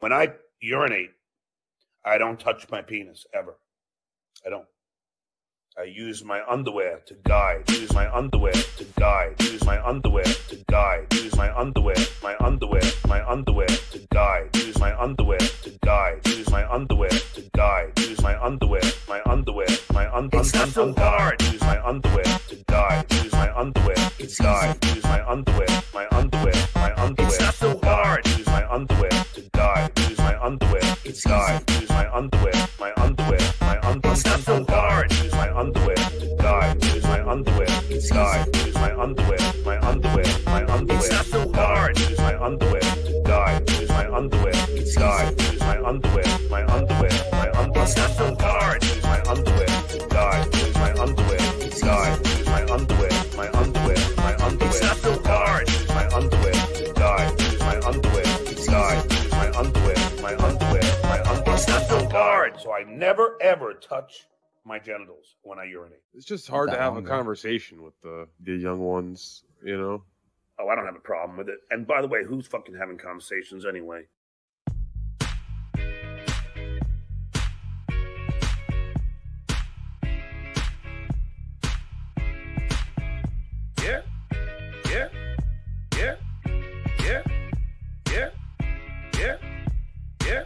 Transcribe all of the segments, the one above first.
When I urinate, I don't touch my penis ever. I don't. I use my underwear to guide. Use my underwear to guide. Use my underwear to guide. Use my underwear. My underwear. My underwear to guide. Use my underwear to guide. Use my underwear to guide. Use my underwear. My underwear. My underwear. It's not so hard. Use my underwear to guide. Use my underwear to guide. Use my underwear. My underwear. My underwear. It's not so hard. Use my underwear to guide. Use my underwear to guide. Use my underwear. My underwear. My underwear. It's not so hard. Underwear to die, use my underwear to die, use my underwear, my underwear, my underwear, it's not so hard, use my underwear to die, use my underwear to die, use my underwear, my underwear, my underwear, it's not so hard, use my underwear to die, use my underwear to die, use my underwear, my underwear, my underwear, it's not so hard, use my underwear to die, use my underwear to die, use my underwear, my underwear, my underwear, it's not so hard. So I never ever touch my genitals when I urinate. It's just hard to have a conversation with the young ones, you know? Oh, I don't have a problem with it. And by the way, who's fucking having conversations anyway? Yeah. Yeah. Yeah. Yeah. Yeah. Yeah. Yeah.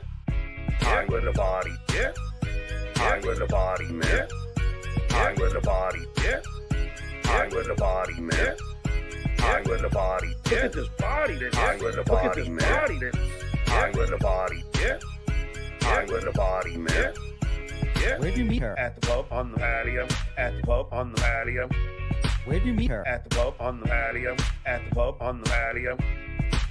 I with a body. Yeah. I with a body, man. I with a body, yeah. I with a body, man. I with a body. Look at this body, that I with a body, man. I with a body, yeah. I with a body, man. Yeah. Where do you meet her? At the pub on the patio. At the pub on the patio. Where do you meet her? At the pub on the patio. At the pub on the patio.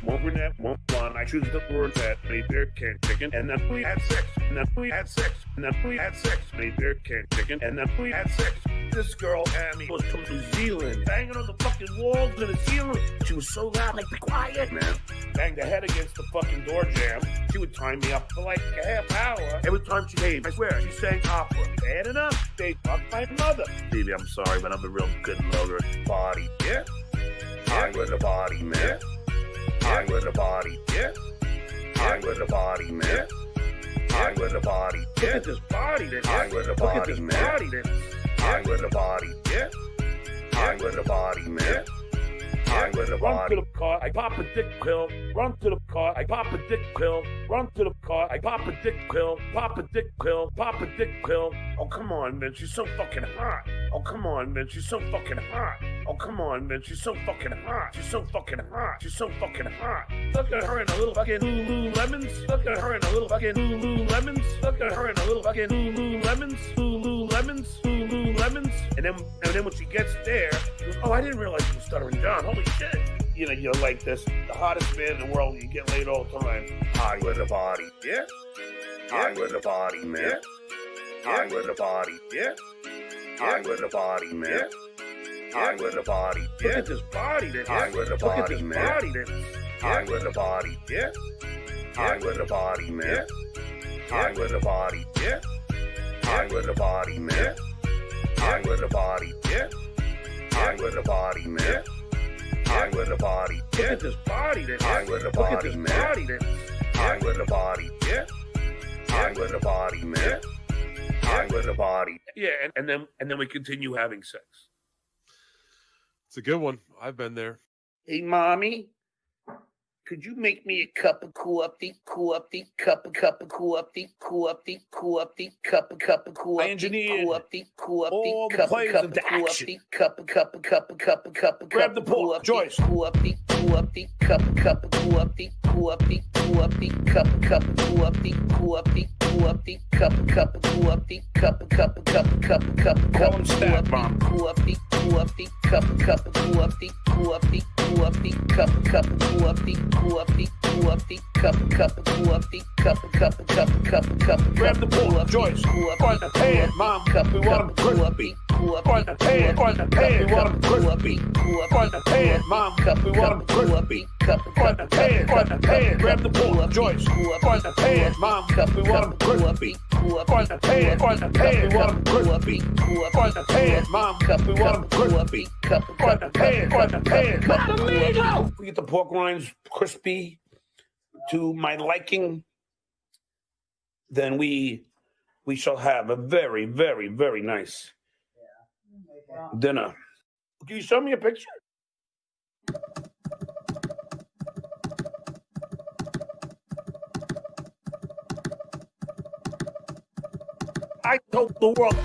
One brunette, one blonde. I choose the word that made their can chicken, and then we had sex, and then we had sex, and then we had sex, made their can chicken, and then we had sex. This girl, Tammy, was from New Zealand, banging on the fucking walls of the ceiling. She was so loud, like, be quiet, man. Banged her head against the fucking door jamb. She would time me up for like a half hour. Every time she came, I swear, she sang opera. Bad enough, they fucked my mother. Baby, I'm sorry, but I'm a real good lover. Body, yeah. I with a body, man. I with a body, yeah. I with a body, man. I with a body, yeah. Look at this body, that I with a body, man. I with a body, yeah. I with a body, man. I with a body. Run to the car, I pop a dick pill. Run to the car, I pop a dick pill. Run to the car, I pop a dick pill. Pop a dick pill. Pop a dick pill. Oh, come on, man, she's so fucking hot. Oh, come on, man, she's so fucking hot. Oh, come on, man, she's so fucking hot. She's so fucking hot. She's so fucking hot. Look at her in a little fucking Lululemons. Look at her in a little fucking Lululemons. Look at her in a little fucking Lululemons. Lululemons. Lululemons. And then when she gets there, she goes, oh, I didn't realize you were Stuttering John. Holy shit. You know, you're like this, the hottest man in the world. You get laid all the time. I with a body, yeah. I with a body, man. I with a body, yeah. I with a body, man. I with a body, yeah. Look at this body, that I with a body, man. I with a body, yeah. I with a body, man. I with a body, yeah. I with a body, man. I with a body, yeah. I with a body, man. I with a body, yeah. Look at this body, that I with a body, man. I with a body, yeah. I with a body, man. I with a body. Yeah, and then we continue having sex. It's a good one. I've been there. Hey, mommy, could you make me a cup of coffee, cup of coffee, cup of coffee, engineer, all the players into action. Grab the pork, Joyce. Grab the pork, Joyce. On the pan, mom, we want them crispy. On the pan, we want them crispy. On the pan, mom, we want them crispy. On the pan, grab the pork, Joyce. On the pan, mom, we want them crispy. On the pan, we want them crispy. On the pan, mom, we want them crispy. On the pan, cut the meat out. We get the pork rinds crispy to my liking. then we shall have a very, very, very nice dinner. Can you show me a picture? I told the world,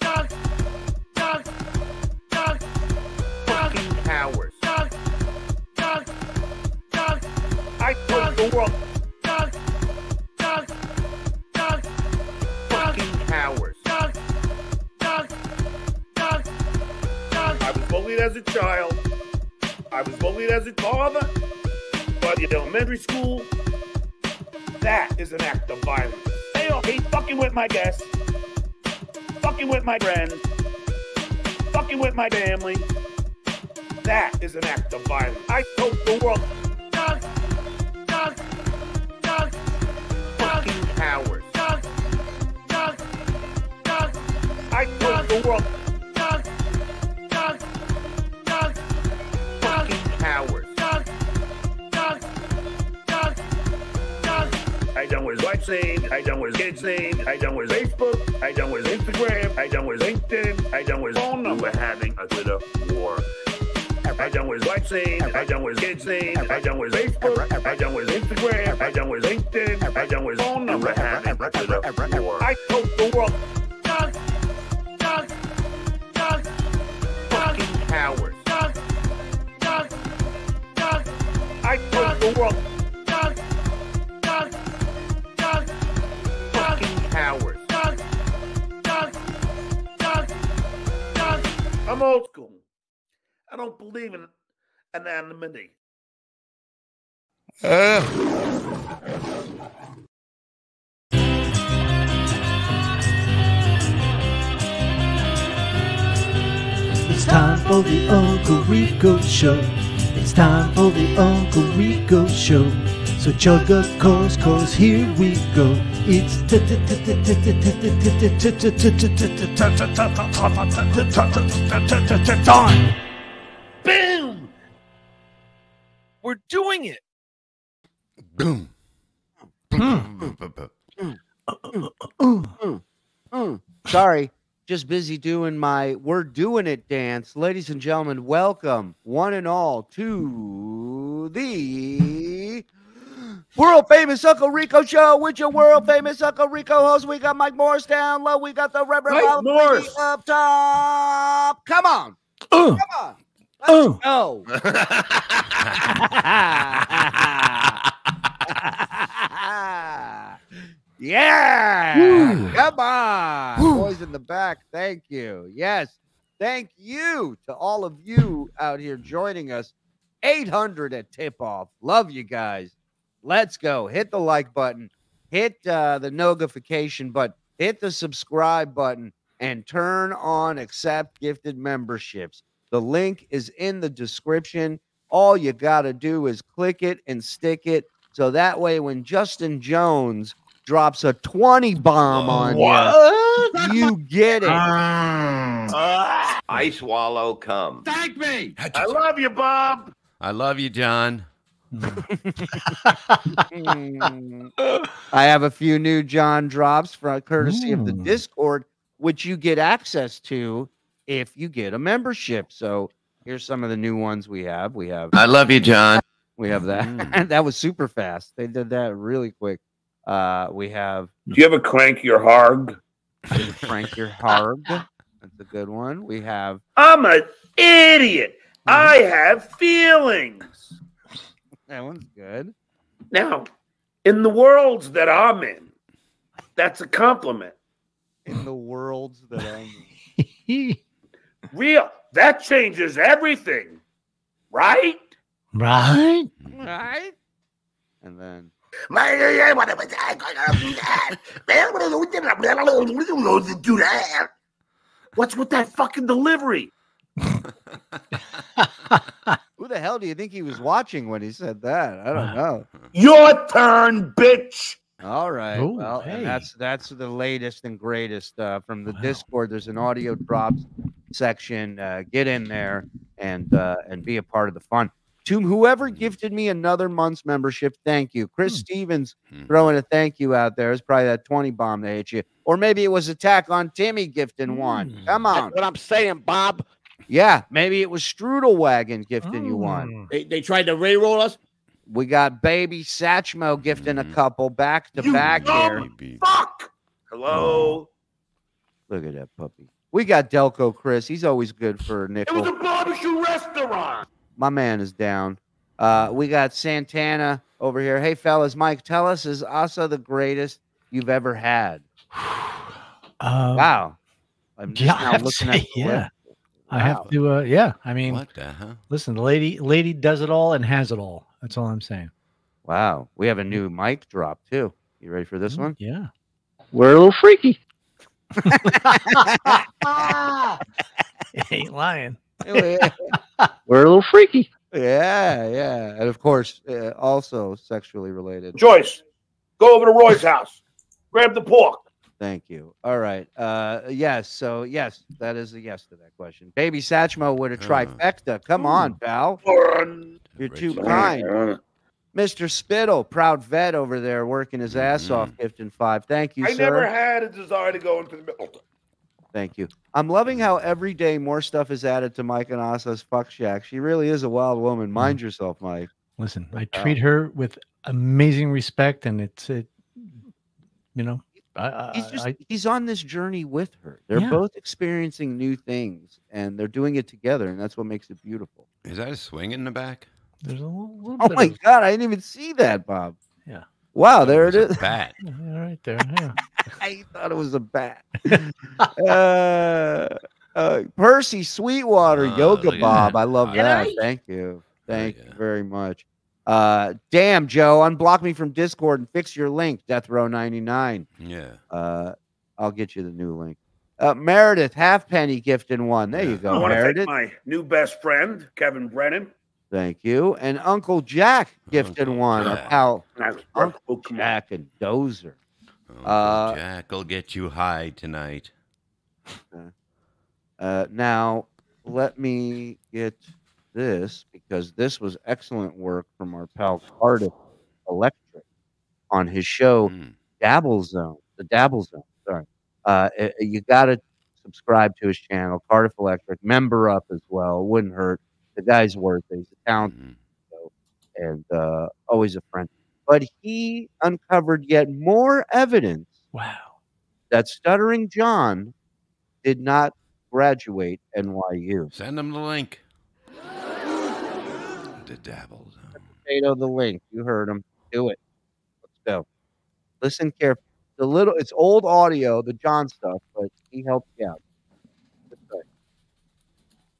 duck, fucking hours. Duck, I told the world, duck, fucking hours. Duck. I was bullied as a child. I was bullied as a father. But in elementary school, that is an act of violence. They all hate fucking with my guests. Fucking with my friends, fucking with my family, that is an act of violence. I told the world, duck, fucking cowards. Duck, I told the world, duck, fucking cowards. I done what his wife's name, I done what his kid's name, I done what his Facebook, I done what his Instagram, I done what his LinkedIn, I done what his phone number. We're having a bit of war. I done what his wife's name, I done what his kid's name, I done what his Facebook, I done what his Instagram, I done what his LinkedIn, I done what his phone number. We're having a bit of war. I told the world, duck, fucking cowards. Duck, I told the world. Hours. Duck. I'm old school. I don't believe in anonymity. It's time for the Uncle Rico Show. It's time for the Uncle Rico Show. So chug a course, here we go. It's time. Boom! We're doing it. Boom. Sorry, just busy doing my "We're Doing It" dance. Ladies and gentlemen, welcome one and all to the world famous Uncle Rico Show with your world famous Uncle Rico host. We got Mike Morris down low. We got the Reverend Mike up top. Come on. Come on. Let's go. Yeah. Woo. Come on. Woo. Boys in the back. Thank you. Yes. Thank you to all of you out here joining us. 800 at tip off. Love you guys. Let's go. Hit the like button, hit the notification button, hit the subscribe button, and turn on accept gifted memberships. The link is in the description. All you got to do is click it and stick it. So that way, when Justin Jones drops a 20 bomb on you, you get it. I swallow cum. Thank me. I love you, Bob. I love you, John. I have a few new John drops from courtesy of the Discord, which you get access to if you get a membership. So here's some of the new ones we have. We have "I love you, John." We have that. That was super fast. They did that really quick. We have "Do you ever crank your harg?" Crank your harg. That's a good one. We have "I'm an idiot. I have feelings." That one's good. Now, in the worlds that I'm in, that's a compliment. In the worlds that I'm in. Real. That changes everything. Right? Right? And then. What's with that fucking delivery? Who the hell do you think he was watching when he said that? I don't know. Your turn, bitch. All right. Ooh, well, hey. That's the latest and greatest from the Discord. There's an audio drops section. Get in there and be a part of the fun. to whoever gifted me another month's membership, thank you. Chris Stevens throwing a thank you out there. It's probably that 20 bomb they hit you. Or maybe it was Attack on Timmy gifting one. Come on. That's what I'm saying, Bob. Yeah, maybe it was Strudelwagen gifting you one. They tried to re-roll us. We got Baby Satchmo gifting a couple back to back here. Fuck! Hello. Look at that puppy. We got Delco Chris. He's always good for nickel. It was a barbecue restaurant. My man is down. We got Santana over here. Hey, fellas, Mike, tell us, is Asa the greatest you've ever had? Wow. I'm just now looking at the list. Wow. I have to, yeah. I mean, what the hell? Listen, the lady does it all and has it all. That's all I'm saying. Wow. We have a new mic drop, too. You ready for this one? Yeah. We're a little freaky. Ain't lying. We're a little freaky. Yeah, yeah. And, of course, also sexually related. Joyce, go over to Roy's house. Grab the pork. Thank you. All right. Yes. So, yes, that is a yes to that question. Baby Satchmo with a trifecta. Come on, pal. You're too kind. Mr. Spittle, proud vet over there working his ass off, gifting 5. Thank you, sir. I never had a desire to go into the middle. Thank you. I'm loving how every day more stuff is added to Mike and Asa's Fuck Shack. She really is a wild woman. Mind yourself, Mike. Listen, I treat her with amazing respect, and it's, you know. He's on this journey with her. They're both experiencing new things, and they're doing it together, and that's what makes it beautiful. Is that a swing in the back? There's a little bit. Oh my God, I didn't even see that, Bob. Yeah. Wow, there it is. A bat. Yeah, right there. Yeah. I thought it was a bat. Percy Sweetwater, Yoga Bob. I love that. Thank you. Thank you very much. Damn, Joe, unblock me from Discord and fix your link, Death Row 99. Yeah. I'll get you the new link. Meredith Halfpenny gifted one. There you go, Meredith. I want to thank my new best friend, Kevin Brennan. Thank you. And Uncle Jack gifted one. Pal, Uncle Jack and Dozer. Uncle Jack will get you high tonight. Now, let me get this, because this was excellent work from our pal Cardiff Electric on his show Dabble Zone. The Dabble Zone, sorry. You got to subscribe to his channel, Cardiff Electric. Member up as well. Wouldn't hurt. The guy's worth it. He's a talented show, and always a friend. But he uncovered yet more evidence that Stuttering John did not graduate NYU. Send him the link. The Dabble Zone. Potato the link. You heard him. Do it. Let's go. Listen carefully. The little, it's old audio, the John stuff, but he helped you out.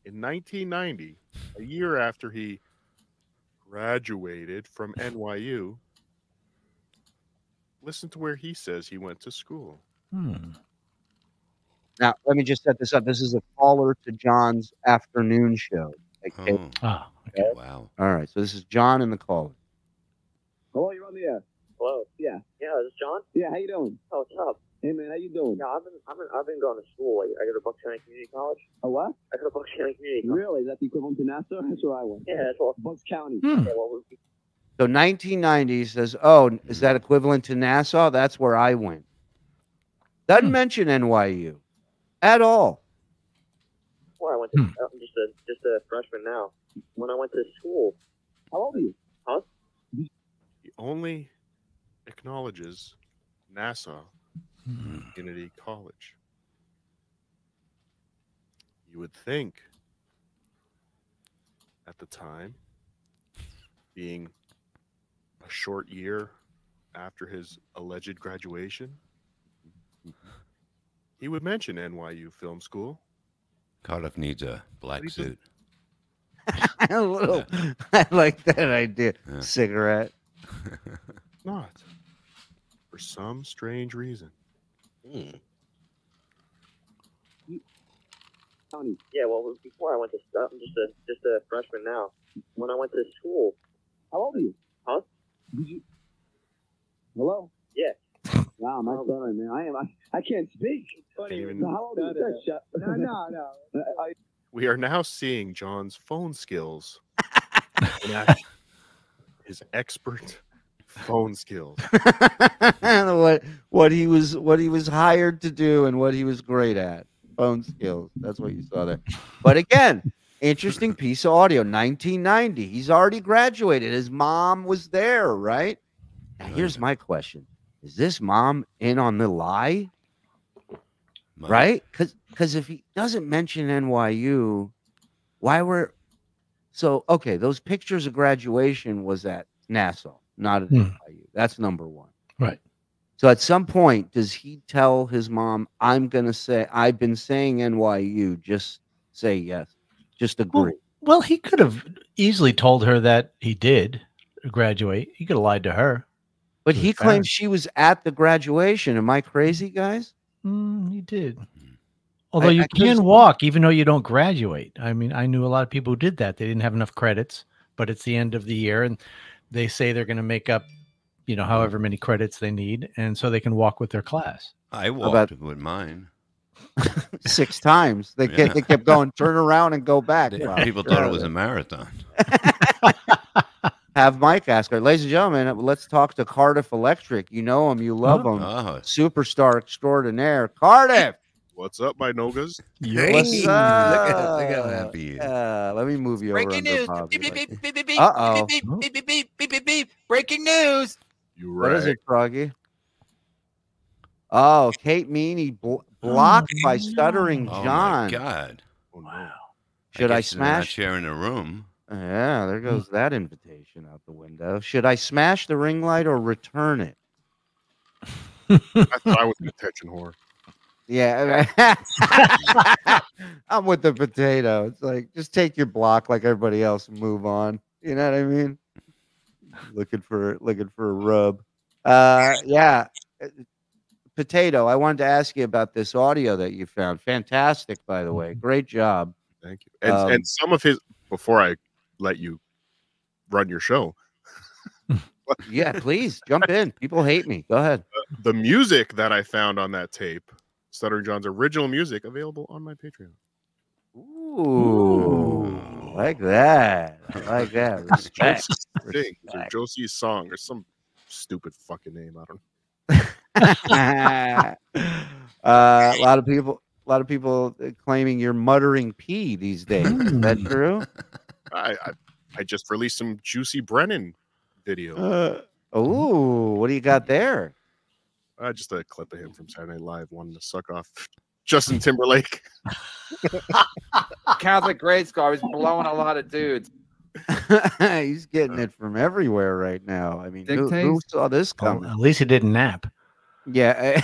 In 1990, a year after he graduated from NYU, listen to where he says he went to school. Now, let me just set this up. This is a caller to John's afternoon show. Okay. Okay. Wow. All right. So this is John in the caller. Hello, you're on the air. Hello. Yeah. Yeah, this is John. Yeah, how you doing? Oh, what's up? Hey man, how you doing? Yeah, I've been going to school. I go to Bucks County Community College. Oh what? I go to Bucks County Community College. Really? Is that the equivalent to Nassau? That's where I went. Yeah, that's all. Bucks County. Okay, well, so 1990 says, oh, is that equivalent to Nassau? That's where I went. Doesn't mention NYU at all. Well, I went to I'm just a freshman now. When I went to school. How old are you? Huh? He only acknowledges Nassau Community College. You would think at the time, being a short year after his alleged graduation, he would mention NYU Film School. Cardiff needs a black suit. A little, I like that idea. Cigarette. Not. For some strange reason. Yeah, well, before I went to stuff, I'm just a freshman now. When I went to school. How old are you? Huh? Did you? Hello? Yeah. Wow, my son, man. I can't speak. Funny. Even... How old are you? No, no, no. We are now seeing John's phone skills Mac, his expert phone skills. what he was hired to do and what he was great at. Phone skills. That's what you saw there. But again, interesting piece of audio. 1990. He's already graduated. His mom was there, right? Now, here's my question. Is this mom in on the lie? Right? Because if he doesn't mention NYU, why were... So, okay, those pictures of graduation was at Nassau, not at NYU. That's number one. Right. So at some point, does he tell his mom, I'm going to say, I've been saying NYU, just say yes. Just agree. Well, he could have easily told her that he did graduate. He could have lied to her. But he claims she was at the graduation. Am I crazy, guys? He did. Although you can walk even though you don't graduate. I mean, I knew a lot of people who did that. They didn't have enough credits, but it's the end of the year and they say they're going to make up, you know, however many credits they need. And so they can walk with their class. I walked with mine. 6 times. They kept going, turn around and go back. People thought it was a marathon. Have Mike ask her, ladies and gentlemen, let's talk to Cardiff Electric. You know him, you love him. Superstar extraordinaire. Cardiff! What's up, my nogas? What's up? Look at how happy you. Let me move you over. Breaking news. Uh-oh. Breaking news. You right. What is it, Froggy? Oh, Kate Meaney blocked by Stuttering John. Oh, my God. Oh, no. Wow. Should I smash? They're not sharing a room. Yeah, there goes that invitation out the window. Should I smash the ring light or return it? I thought I was an attention whore. Yeah. I'm with the potato. It's like, just take your block like everybody else and move on. You know what I mean? Looking for a rub. Yeah. Potato, I wanted to ask you about this audio that you found. Fantastic, by the way. Great job. Thank you. And some of his... Before I let you run your show. Yeah, please jump in. People hate me. Go ahead. The music that I found on that tape, Stuttering John's original music, available on my Patreon. Ooh. Like that. I like that. Respect. Josie's song or some stupid fucking name. I don't know. A lot of people claiming you're muttering pee these days. Is that true? I just released some Juicy Brennan video. Oh, what do you got there? Just a clip of him from Saturday Night Live wanting to suck off Justin Timberlake. Catholic grade school. He's blowing a lot of dudes. He's getting it from everywhere right now. I mean, who saw this coming? At least he didn't nap. Yeah,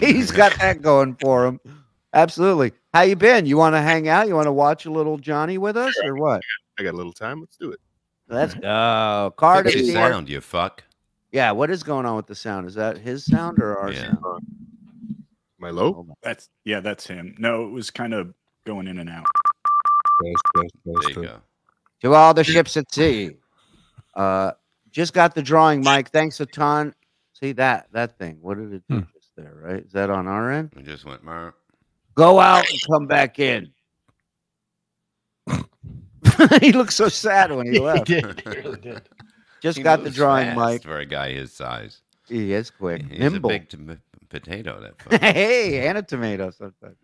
he's got that going for him. Absolutely. How you been? You want to hang out? You want to watch a little Johnny with us or what? I got a little time. Let's do it. Let's go. Cardiff. Sound, you fuck. Yeah. What is going on with the sound? Is that his sound or our sound? Am I low? That's him. No, it was kind of going in and out. There you go. To all the ships at sea. Just got the drawing, Mike. Thanks a ton. See that thing. What did it do just there? Right? Is that on our end? It just went. Marr. Go out and come back in. He looked so sad when he left. He did. He really did. He got the drawing, Mike. For a guy his size. He is quick. He's nimble. A big potato. That hey, and a tomato sometimes.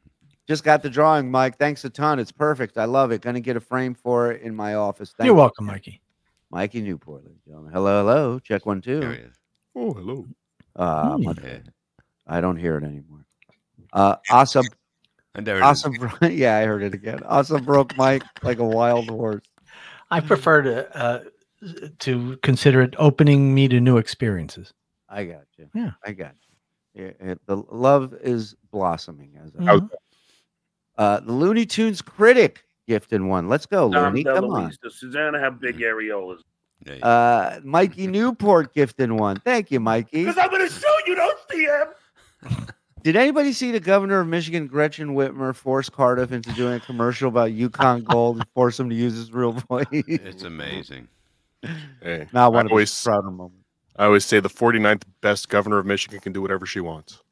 Just got the drawing, Mike. Thanks a ton. It's perfect. I love it. Going to get a frame for it in my office. Thank You're welcome, Mikey. Mikey Newport. Hello, hello. Check 1, 2. There he is. Oh, hello. I don't hear it anymore. Awesome. Awesome, yeah, I heard it again. Awesome broke Mike like a wild horse. I prefer to consider it opening me to new experiences. I got you. Yeah, I got you. The love is blossoming. As the Looney Tunes critic gifted one. Let's go, Looney. Come on. Susanna have big areolas. Mikey Newport gifted one. Thank you, Mikey. Because I'm going to shoot you. Don't see him. Did anybody see the governor of Michigan, Gretchen Whitmer, force Cardiff into doing a commercial about Yukon Gold and force him to use his real voice? It's amazing. Hey, not one of his proud moments. I always say the 49th best governor of Michigan can do whatever she wants.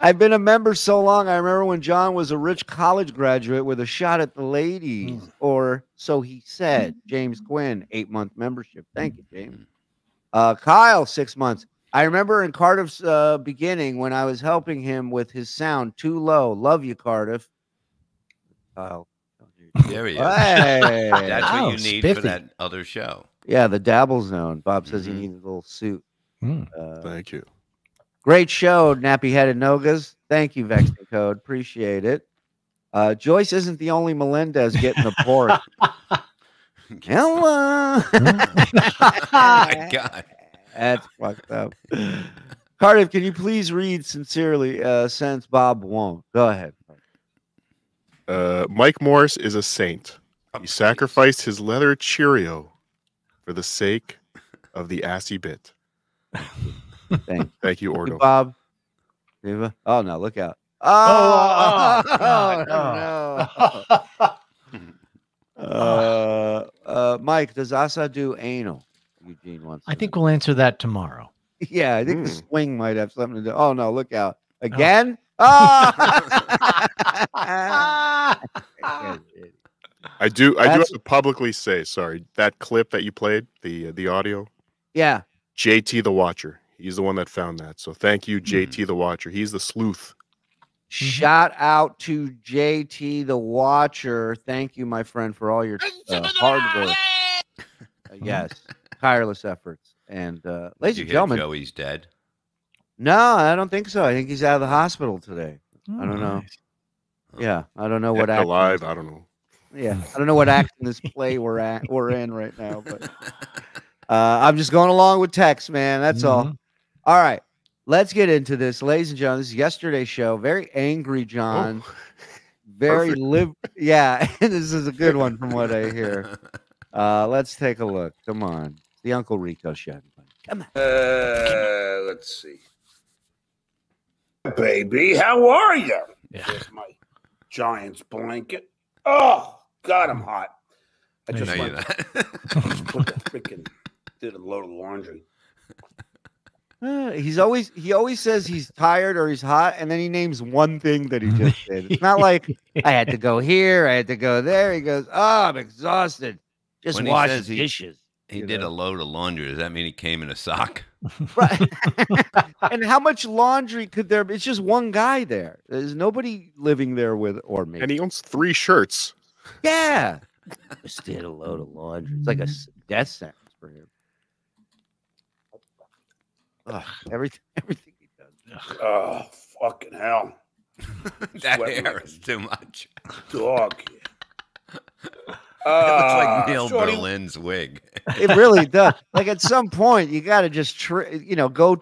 I've been a member so long. I remember when John was a rich college graduate with a shot at the ladies, or so he said. James Quinn, 8-month membership. Thank you, James. Kyle, 6 months. I remember in Cardiff's beginning when I was helping him with his sound too low. Love you, Cardiff. Kyle. There he is. Hey. That's what you need spiffy. For that other show. Yeah, the Dabble Zone. Bob says he needs a little suit. Thank you. Great show, nappy-headed nogas. Thank you, Vex and Code. Appreciate it. Joyce isn't the only Melendez getting the pork. Hello. Oh my God. That's fucked up. Cardiff, can you please read sincerely since Bob won't? Go ahead. Mike Morris is a saint. He sacrificed his leather Cheerio for the sake of the assy bit. Thank you, Ordo. Thank you, Bob. Oh, no, look out. Oh no. Mike, does Asa do anal? Eugene wants I think know. We'll answer that tomorrow. Yeah, I think the swing might have something to do. Oh, no, look out. Again? Oh. I do have to publicly say, sorry, that clip that you played, the audio. Yeah. JT the Watcher. He's the one that found that. So thank you, JT the Watcher. He's the sleuth. Shout out to JT the Watcher. Thank you, my friend, for all your hard work. Yes, tireless efforts. And ladies and gentlemen, Joey's dead. No, I don't think so. I think he's out of the hospital today. I don't know. Yeah, I don't know what act alive. I don't know. Yeah, I don't know what act in this play we're in right now, but. I'm just going along with text, man. That's all. All right. Let's get into this. Ladies and gentlemen, this is yesterday's show. Very angry, John. Oh. Very yeah, this is a good one from what I hear. Let's take a look. Come on. It's the Uncle Rico show. Come on. Let's see. Baby, how are you? Yeah. There's my Giants blanket. Oh, God, I'm hot. I just know put that freaking... Did a load of laundry. He always says he's tired or he's hot, and then he names one thing that he just did. It's not like I had to go here, I had to go there. He goes, "Oh, I'm exhausted. Just wash dishes." He did a load of laundry. Does that mean he came in a sock? Right. And how much laundry could there be? It's just one guy there. There's nobody living there with or me. And he owns 3 shirts. Yeah. Just did a load of laundry. It's like a death sentence for him. Ugh, everything he does. Oh, fucking hell. That hair is too much. Dog. It looks like Neil Berlin's wig. It really does. Like at some point, you got to just, go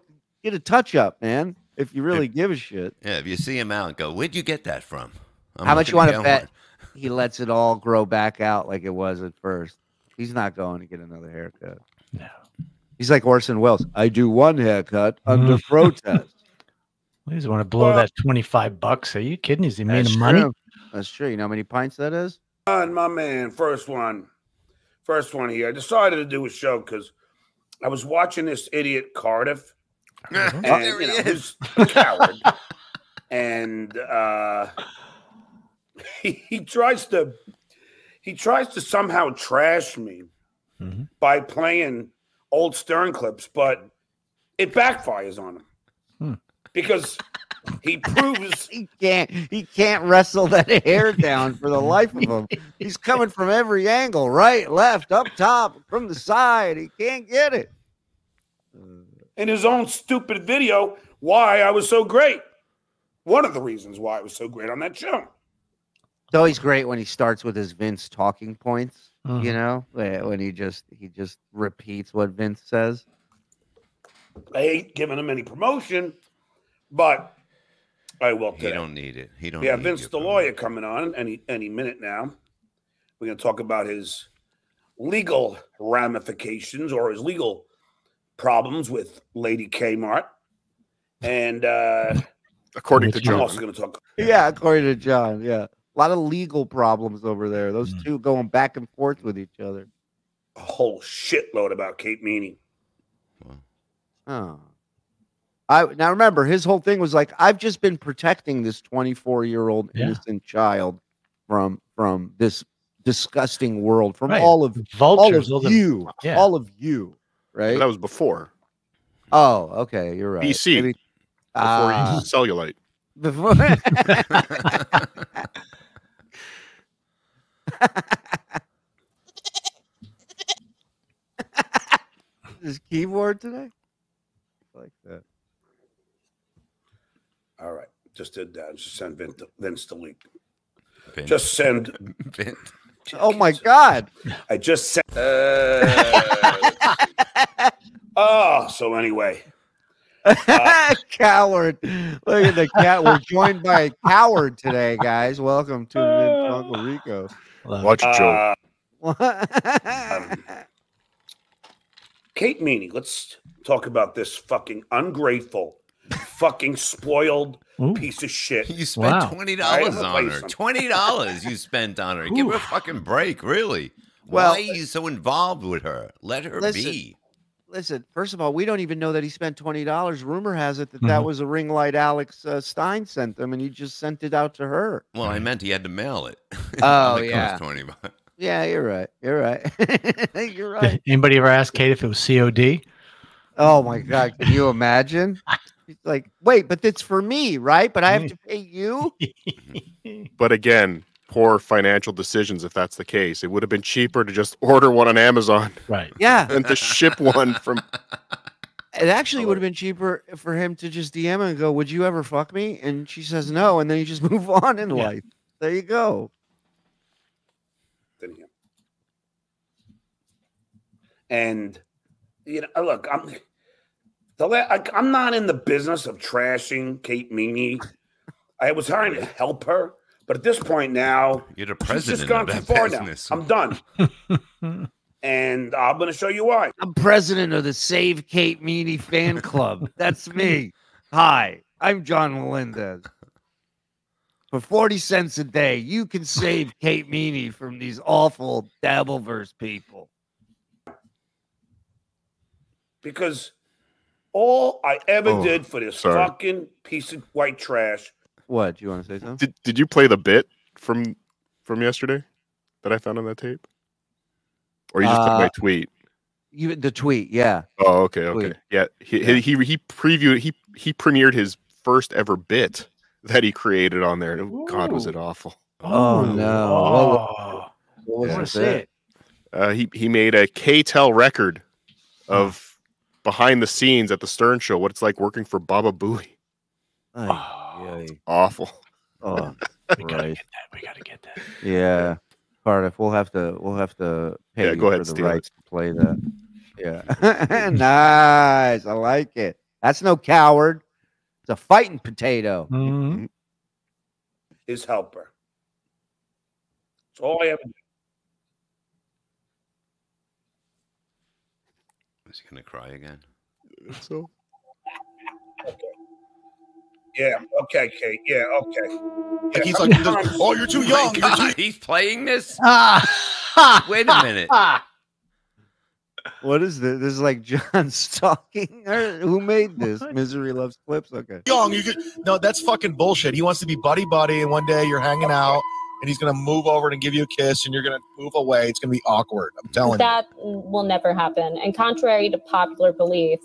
get a touch up, man. If you really give a shit. Yeah, if you see him out, go, where'd you get that from? How much you want to bet he lets it all grow back out like it was at first? He's not going to get another haircut. No. He's like Orson Welles. I do one haircut under protest. He doesn't want to blow that $25. Are you kidding? Is he made of money? That's true. You know how many pints that is? My man, first one here. I decided to do a show because I was watching this idiot Cardiff. And, he's a coward. And he tries to somehow trash me by playing old Stern clips, but it backfires on him because he proves he can't wrestle that hair down for the life of him. He's coming from every angle, right, left, up top, from the side. He can't get it. In his own stupid video, why I was so great. One of the reasons why I was so great on that show. It's always great when he starts with his Vince talking points. You know, when he just repeats what Vince says. I ain't giving him any promotion, but I will. He don't need it. He don't. Yeah, need Vince the lawyer coming on any minute now. We're gonna talk about his legal ramifications or his legal problems with Lady Kmart, and according to John, I'm also gonna talk. Yeah, according to John. Yeah. A lot of legal problems over there. Those two going back and forth with each other. A whole shitload about Kate Meaney. Oh. Now remember, his whole thing was like, I've just been protecting this 24-year-old innocent child from this disgusting world, from all of you, right? But that was before. Oh, okay, you're right. BC, maybe, before cellulite. Before. This keyboard today, like that. All right, just did that. Just send Vince the link. Vince. Just send Vince. Oh my God! I just sent. Oh, so anyway. Coward. Look at the cat. We're joined by a coward today, guys. Welcome to Uncle Rico. Watch it, Joe. Kate Meaney, let's talk about this fucking ungrateful, fucking spoiled piece of shit. You spent $20 on her. $20 you spent on her. Give her a fucking break, really. Well, why are you so involved with her? Let her be. Listen, first of all, we don't even know that he spent $20. Rumor has it that that was a ring light Alex Stein sent them, and he just sent it out to her. Well, I meant he had to mail it. Oh, yeah. $20. Yeah, you're right. You're right. You're right. Did anybody ever ask Kate if it was COD? Oh, my God. Can you imagine? He's like, wait, but it's for me, right? But I have to pay you? But again, poor financial decisions. If that's the case, it would have been cheaper to just order one on Amazon, right? Yeah, and to ship one from. It actually would have been cheaper for him to just DM and go, "Would you ever fuck me?" And she says no, and then you just move on in life. There you go. And you know, look, I'm not in the business of trashing Kate Meaney. I was trying to help her. But at this point now, you're the president. She's just gone too far now. I'm done. And I'm going to show you why. I'm president of the Save Kate Meaney fan club. That's me. Hi, I'm John Melendez. For 40 cents a day, you can save Kate Meaney from these awful Dabbleverse people. Because all I ever did for this fucking piece of white trash. What, do you want to say something? Did you play the bit from yesterday that I found on that tape? Or you just took my tweet? The tweet, yeah. Oh, okay, okay. Yeah. He previewed, he premiered his first ever bit that he created on there. And God, was it awful. Oh, no. Oh. What was it? He made a KTEL record of behind the scenes at the Stern Show, what it's like working for Baba Booey. Oh. It's awful. Oh, we gotta get that. We gotta get that. Yeah, Cardiff, we'll have to pay you for the rights to play that. Yeah, nice. I like it. That's no coward. It's a fighting potato. His helper. That's all I ever do. Is he gonna cry again? So. Yeah, okay, Kate. Yeah, okay. Yeah. He's like, oh, you're too young. He's playing this? Wait a minute. What is this? This is like John stalking her. Who made this? Misery Loves Clips? Okay. Young, you could, no, that's fucking bullshit. He wants to be buddy-buddy, and one day you're hanging out, and he's going to move over and give you a kiss, and you're going to move away. It's going to be awkward. I'm telling you. That will never happen. And contrary to popular belief,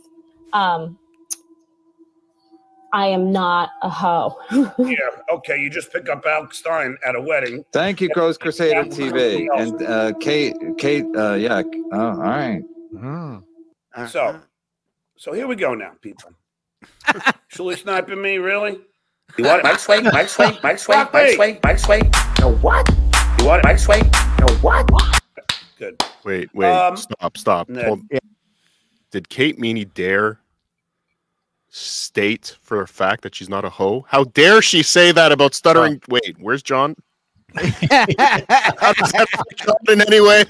I am not a hoe. Yeah, okay. You just pick up Alex Stein at a wedding. Thank you, Crows Crusader TV. And Kate, yeah. Oh, all right. So here we go now, people. Surely sniping me, really? You want it? Mike Sway. No, what? You want it? Mike Sway. No, what? Good. Wait. Stop. Well, did Kate Meaney dare state for a fact that she's not a hoe? How dare she say that about Stuttering? Wait, where's John? How does that happen anyway?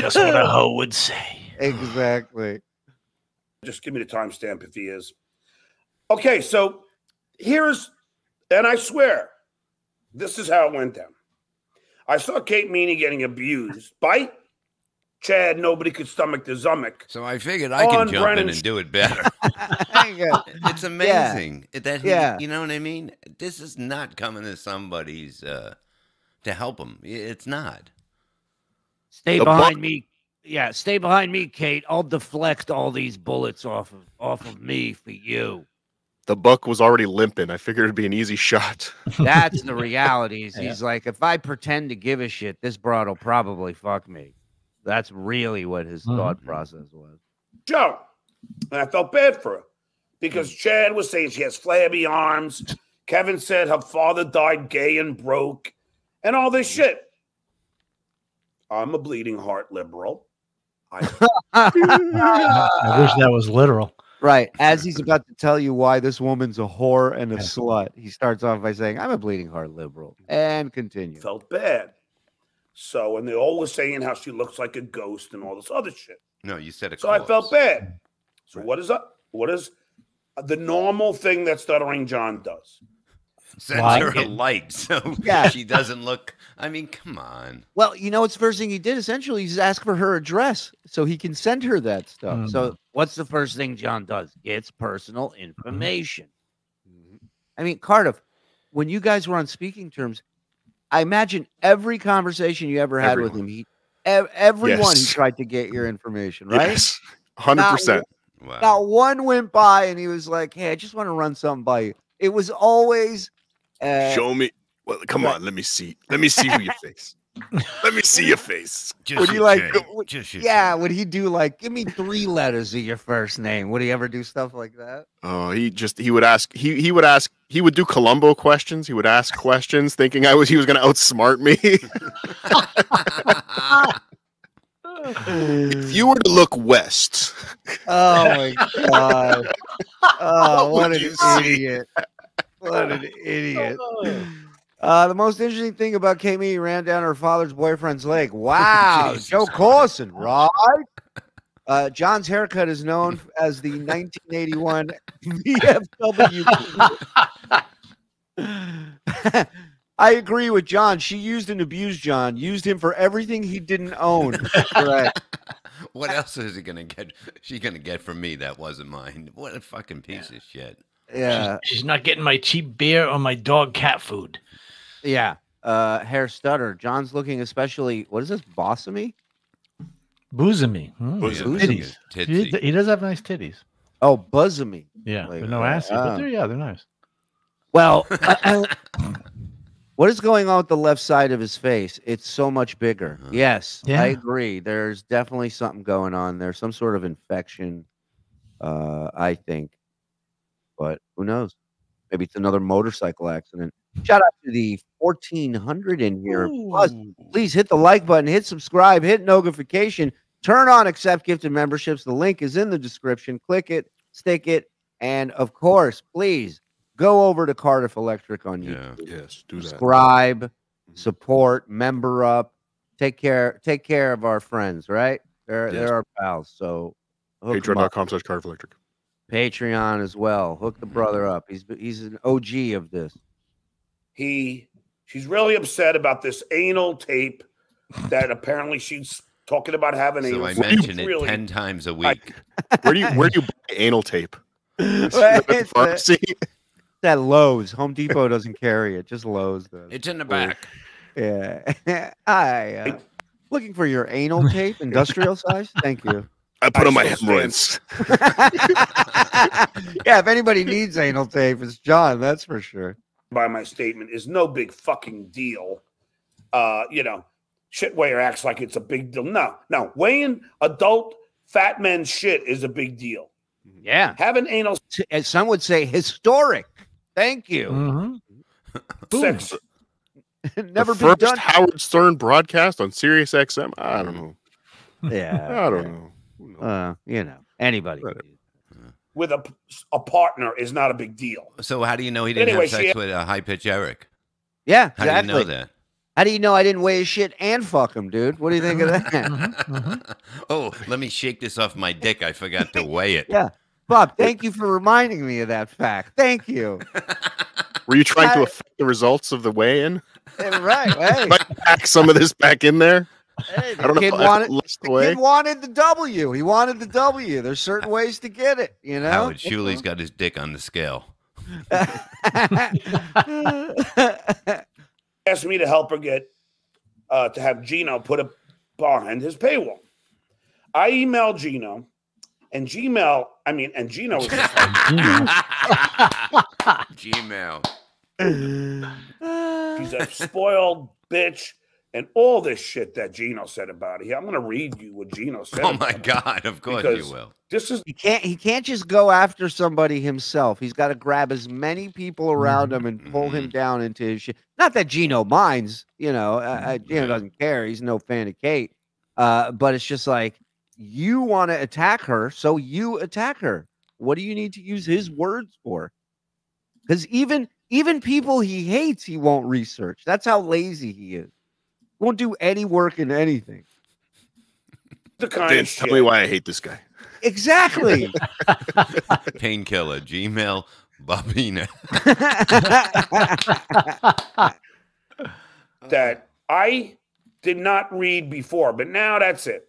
Just what a hoe would say. Exactly. Just give me the timestamp if he is. Okay, so here's, and I swear, this is how it went down. I saw Kate Meaney getting abused by Chad, nobody could stomach the Zummick. So I figured I can jump in and do it better. It's amazing. Yeah. That he, yeah. You know what I mean? This is not coming to somebody's to help him. It's not. Stay behind me. Yeah, stay behind me, Kate. I'll deflect all these bullets off of me for you. The buck was already limping. I figured it'd be an easy shot. That's the reality. He's like, if I pretend to give a shit, this broad will probably fuck me. That's really what his thought process was. Joe, and I felt bad for her because Chad was saying she has flabby arms. Kevin said her father died gay and broke and all this shit. I'm a bleeding heart liberal. I wish that was literal. Right. As he's about to tell you why this woman's a whore and a slut, he starts off by saying, I'm a bleeding heart liberal. And continue. Felt bad. So, and they all were saying how she looks like a ghost and all this other shit. No, you said it. So close. I felt bad. So right. What is up? What is the normal thing that Stuttering John does? Sends her a light so she doesn't look. I mean, come on. Well, you know, it's the first thing he did. Essentially, he's asked for her address so he can send her that stuff. So what's the first thing John does? Gets personal information. I mean, Cardiff, when you guys were on speaking terms, I imagine every conversation you ever had with him, everyone he tried to get your information, right? Yes, 100%. Not one went by and he was like, hey, I just want to run something by you. It was always... show me. Well, come on. Let me see. Let me see your face. Let me see your face. Just would he like? Would he do like? Give me 3 letters of your first name. Would he ever do stuff like that? Oh, he would ask. He would ask. He would do Columbo questions. He would ask questions, thinking he was going to outsmart me. If you were to look west. Oh my god! Oh, what an idiot! What an idiot! The most interesting thing about Kate Meaney ran down her father's boyfriend's leg. Wow, Joe Corson, right? John's haircut is known as the 1981 VFW. I agree with John. She used and abused John. Used him for everything he didn't own. Right. What else is he gonna get? She's gonna get from me that wasn't mine. What a fucking piece of shit. Yeah, she's not getting my cheap beer or my dog cat food. Yeah. Hair stutter. John's looking especially, what is this, bosomy? Bosomy. Hmm. Bosomy. Yeah, he does have nice titties. Oh, bosomy. Yeah, like, no assy, but they're nice. Well, what is going on with the left side of his face? It's so much bigger. Yes, yeah. I agree. There's definitely something going on there. Some sort of infection, I think. But who knows? Maybe it's another motorcycle accident. Shout out to the 1,400 in here. Plus, please hit the like button, hit subscribe, hit notification, turn on accept gifted memberships. The link is in the description. Click it, stick it, and of course, please go over to Cardiff Electric on YouTube. Yes, do that. Subscribe, support, member up. Take care of our friends. Right? They're our pals. So Patreon.com/Cardiff Electric. Patreon as well. Hook the brother up. He's an OG of this. She's really upset about this anal tape that apparently she's talking about having. So anal. I mention it really, 10 times a week. Where do you buy anal tape? That Lowe's. Home Depot doesn't carry it. Just Lowe's does. It's in the back. Yeah. I looking for your anal tape, industrial size. Thank you. I put on my hemorrhoids. Yeah, if anybody needs anal tape, it's John, that's for sure. By my statement is no big fucking deal. You know, shit weigher acts like it's a big deal. No, weighing adult fat men's shit is a big deal. Yeah. Having anal, as some would say, historic. Thank you. Sex. Never the been first done. Howard Stern broadcast on Sirius XM. I don't know. Yeah. I don't know. You know, anybody with a partner is not a big deal. So how do you know he didn't have sex with a high pitch Eric? Yeah, exactly. How do you know that? How do you know I didn't weigh his shit and fuck him, dude? What do you think of that? Oh, let me shake this off my dick. I forgot to weigh it. Yeah, Bob, thank you for reminding me of that fact. Thank you. Were you trying to affect the results of the weigh-in? Right. Might pack some of this back in there. Hey, the kid wanted the W. He wanted the W. There's certain ways to get it, you know. Howard Schule's got his dick on the scale. Asked me to help her get to have Gino put up behind his paywall. I emailed Gino, and Gino was just like, Gmail. He's a spoiled bitch. And all this shit that Gino said about it. I'm going to read you what Gino said. Oh, my God. Of course you will. This is he can't just go after somebody himself. He's got to grab as many people around him and pull him down into his shit. Not that Gino minds. You know, Gino doesn't care. He's no fan of Kate. But it's just like, you want to attack her, so you attack her. What do you need to use his words for? Because even people he hates, he won't research. That's how lazy he is. Won't do any work in anything. The kind of shit. Tell me why I hate this guy. Exactly. Painkiller, Gmail, Bobina. That I did not read before, but now that's it.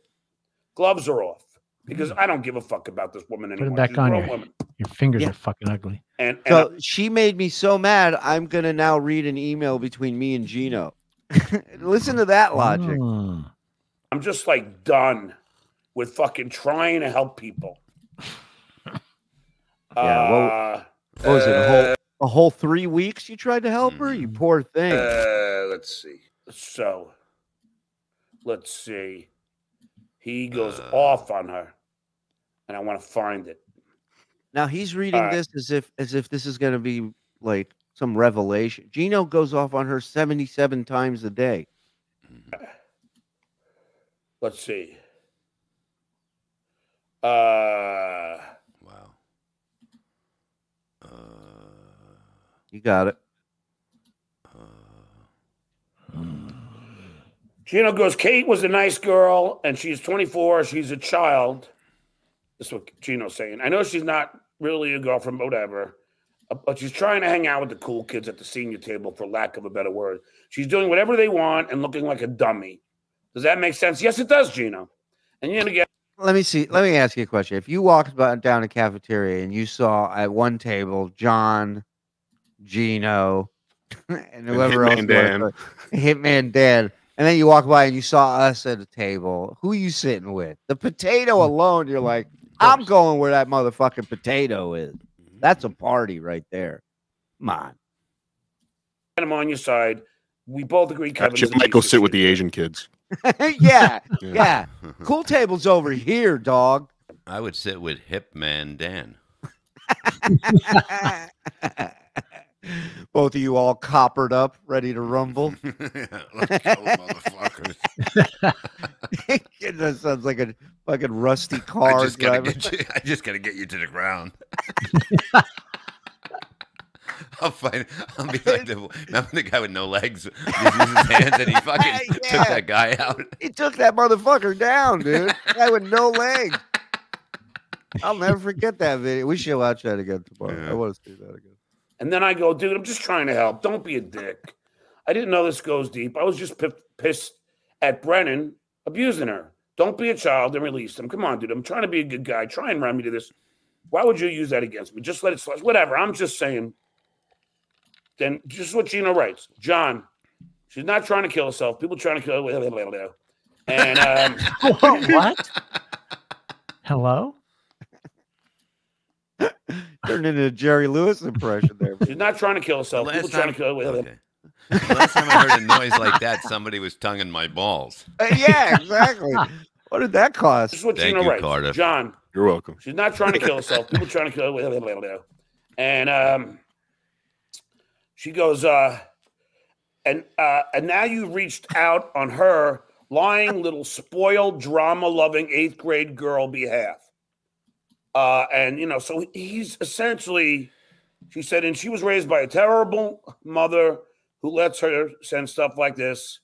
Gloves are off because I don't give a fuck about this woman anymore. Put it back on your fingers are fucking ugly. And so she made me so mad. I'm gonna now read an email between me and Gino. Listen to that logic. I'm just like done with fucking trying to help people. What was it? A whole 3 weeks you tried to help her? You poor thing. Let's see. So, let's see. He goes off on her, and I want to find it. Now he's reading this as if this is going to be like some revelation. Gino goes off on her 77 times a day. Let's see. Wow. You got it. Gino goes, Kate was a nice girl, and she's 24. She's a child. That's what Gino's saying. I know she's not really a girlfriend, whatever. But she's trying to hang out with the cool kids at the senior table, for lack of a better word. She's doing whatever they want and looking like a dummy. Does that make sense? Yes, it does, Gino. And you're gonna get. Let me see. Let me ask you a question. If you walked down a cafeteria and you saw at one table John, Gino, and whoever else, Hitman Dan, and then you walk by and you saw us at a table, who are you sitting with? The potato alone, you're like, I'm going where that motherfucking potato is. That's a party right there. Come on. Get him on your side. We both agree. Michael sit with the Asian kids. yeah. Cool table's over here, dog. I would sit with Hitman Dan. Both of you all coppered up, ready to rumble. Let's go, motherfuckers. That sounds like a fucking rusty car. I just gotta get you to the ground. I'll be like remember the guy with no legs, he used his hands and he fucking took that guy out. He took that motherfucker down, dude. Guy with no legs. I'll never forget that video. We should watch that again tomorrow. Yeah. I want to see that again. And then I go, dude, I'm just trying to help. Don't be a dick. I didn't know this goes deep. I was just pissed at Brennan abusing her. Don't be a child and release him. Come on, dude. I'm trying to be a good guy. Try and run me to this. Why would you use that against me? Just let it slide. Whatever. I'm just saying. Then just what Gino writes. John, she's not trying to kill herself. People trying to kill her. And what? Hello? Turned into a Jerry Lewis impression there. She's not trying to kill herself. People trying to kill her. Okay. Last time I heard a noise like that, somebody was tonguing my balls. Yeah, exactly. What did that cost? This is what Gino writes. Carter. John, you're welcome. She's not trying to kill herself. People trying to kill her. And she goes, and now you reached out on her lying little spoiled drama-loving 8th grade girl behalf. And, you know, so he's essentially, she said, and she was raised by a terrible mother who lets her send stuff like this.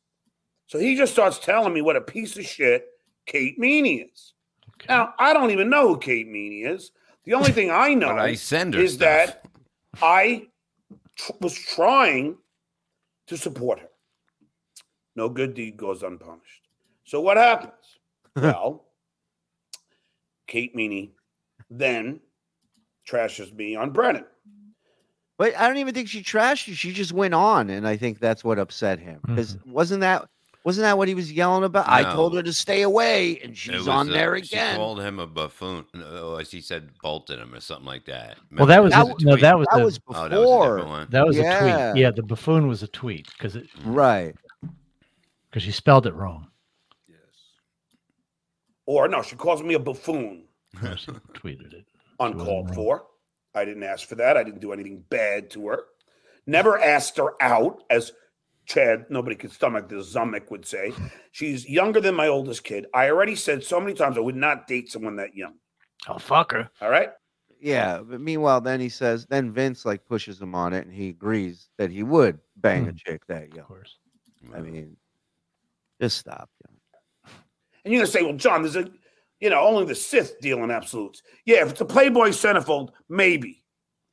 So he just starts telling me what a piece of shit Kate Meaney is. Okay. Now, I don't even know who Kate Meaney is. The only thing I know is that I was trying to support her. No good deed goes unpunished. So what happens? Well, Kate Meaney then trashes me on Brennan. But I don't even think she trashed you. She just went on, and I think that's what upset him. Because wasn't that what he was yelling about? No. I told her to stay away, and she's on there again. She called him a buffoon. No, she said bolted him or something like that. Remember, well, that was before. Oh, that was a different one. That was a tweet. Yeah, the buffoon was a tweet because it because she spelled it wrong. Yes. Or no, she calls me a buffoon. No, she tweeted it. Uncalled for. I didn't ask for that. I didn't do anything bad to her. Never asked her out, as Chad, nobody could stomach the Zumick would say. She's younger than my oldest kid. I already said so many times I would not date someone that young. Oh, fuck her. All right? Yeah. But meanwhile, then he says, then Vince like pushes him on it, and he agrees that he would bang a chick that young. Of course. I mean, just stop. And you're going to say, well, John, there's a... You know, only the Sith deal in absolutes. Yeah, if it's a Playboy centerfold, maybe.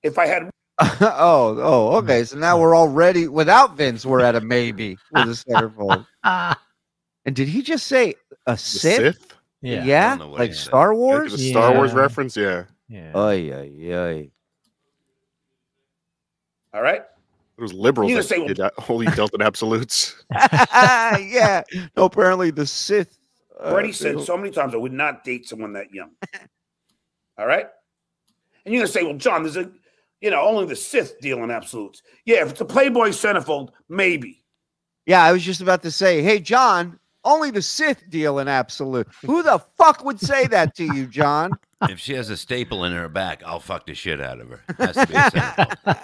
If I had... oh, okay. So now we're already, without Vince, we're at a maybe with a centerfold. And did he just say a Sith? Sith? Yeah. Yeah? Like Star Wars? Like Star Wars reference? Yeah. Yeah. Ay, ay, ay. All right. It was liberals that did that. Holy dealt in absolutes. Yeah. No, apparently the Sith. Brady said so many times I would not date someone that young. All right? And you're going to say, well, John, there's a, you know, only the Sith deal in absolutes. Yeah, if it's a Playboy centerfold, maybe. Yeah, I was just about to say, hey, John, only the Sith deal in absolute. Who the fuck would say that to you, John? If she has a staple in her back, I'll fuck the shit out of her. Has to be a centerfold.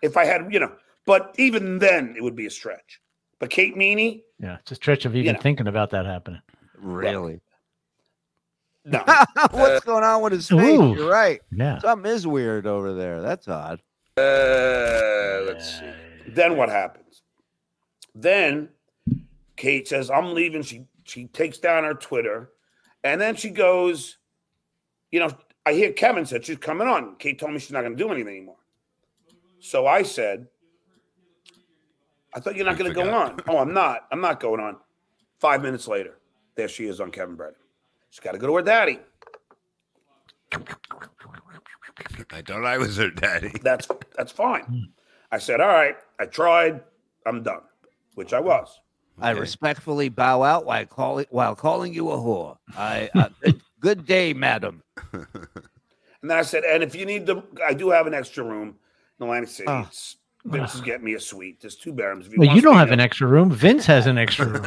If I had, you know, but even then it would be a stretch. But Kate Meaney? Yeah, it's a stretch of even thinking about that happening. Really? No. What's going on with his face? Ooh. You're right. Yeah. Something is weird over there. That's odd. Let's see. Then what happens? Then Kate says, I'm leaving. She takes down her Twitter. And then she goes, you know, I hear Kevin said she's coming on. Kate told me she's not going to do anything anymore. So I said... I thought you're not going to go on. Oh, I'm not. I'm not going on. 5 minutes later, there she is on Kevin Brennan. She's got to go to her daddy. I thought I was her daddy. That's fine. I said, all right, I tried. I'm done, which I was. Okay. I respectfully bow out while calling you a whore. Good day, madam. And then I said, and if you need to, I do have an extra room in Atlantic City. Oh. Vince is getting me a suite. There's 2 bedrooms. Well, you don't have an extra room. Vince has an extra room.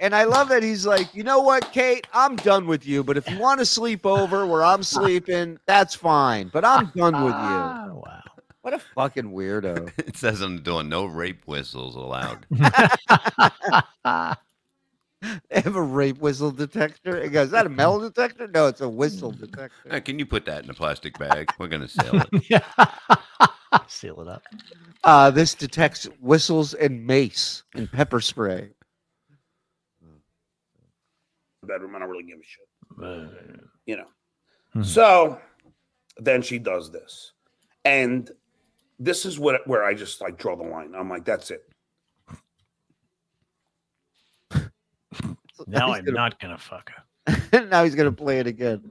And I love that he's like, you know what, Kate? I'm done with you. But if you want to sleep over where I'm sleeping, that's fine. But I'm done with you. Wow. What a fucking weirdo. It says I'm doing no rape whistles allowed. They have a rape whistle detector. It goes, is that a metal detector? No, it's a whistle detector. Hey, can you put that in a plastic bag? We're going to sell it. Seal it up. This detects whistles and mace and pepper spray. Bedroom, I don't really give a shit. You know. So then she does this. And this is where I just like draw the line. I'm like, that's it. Now I'm not going to fuck her. Now he's going to play it again.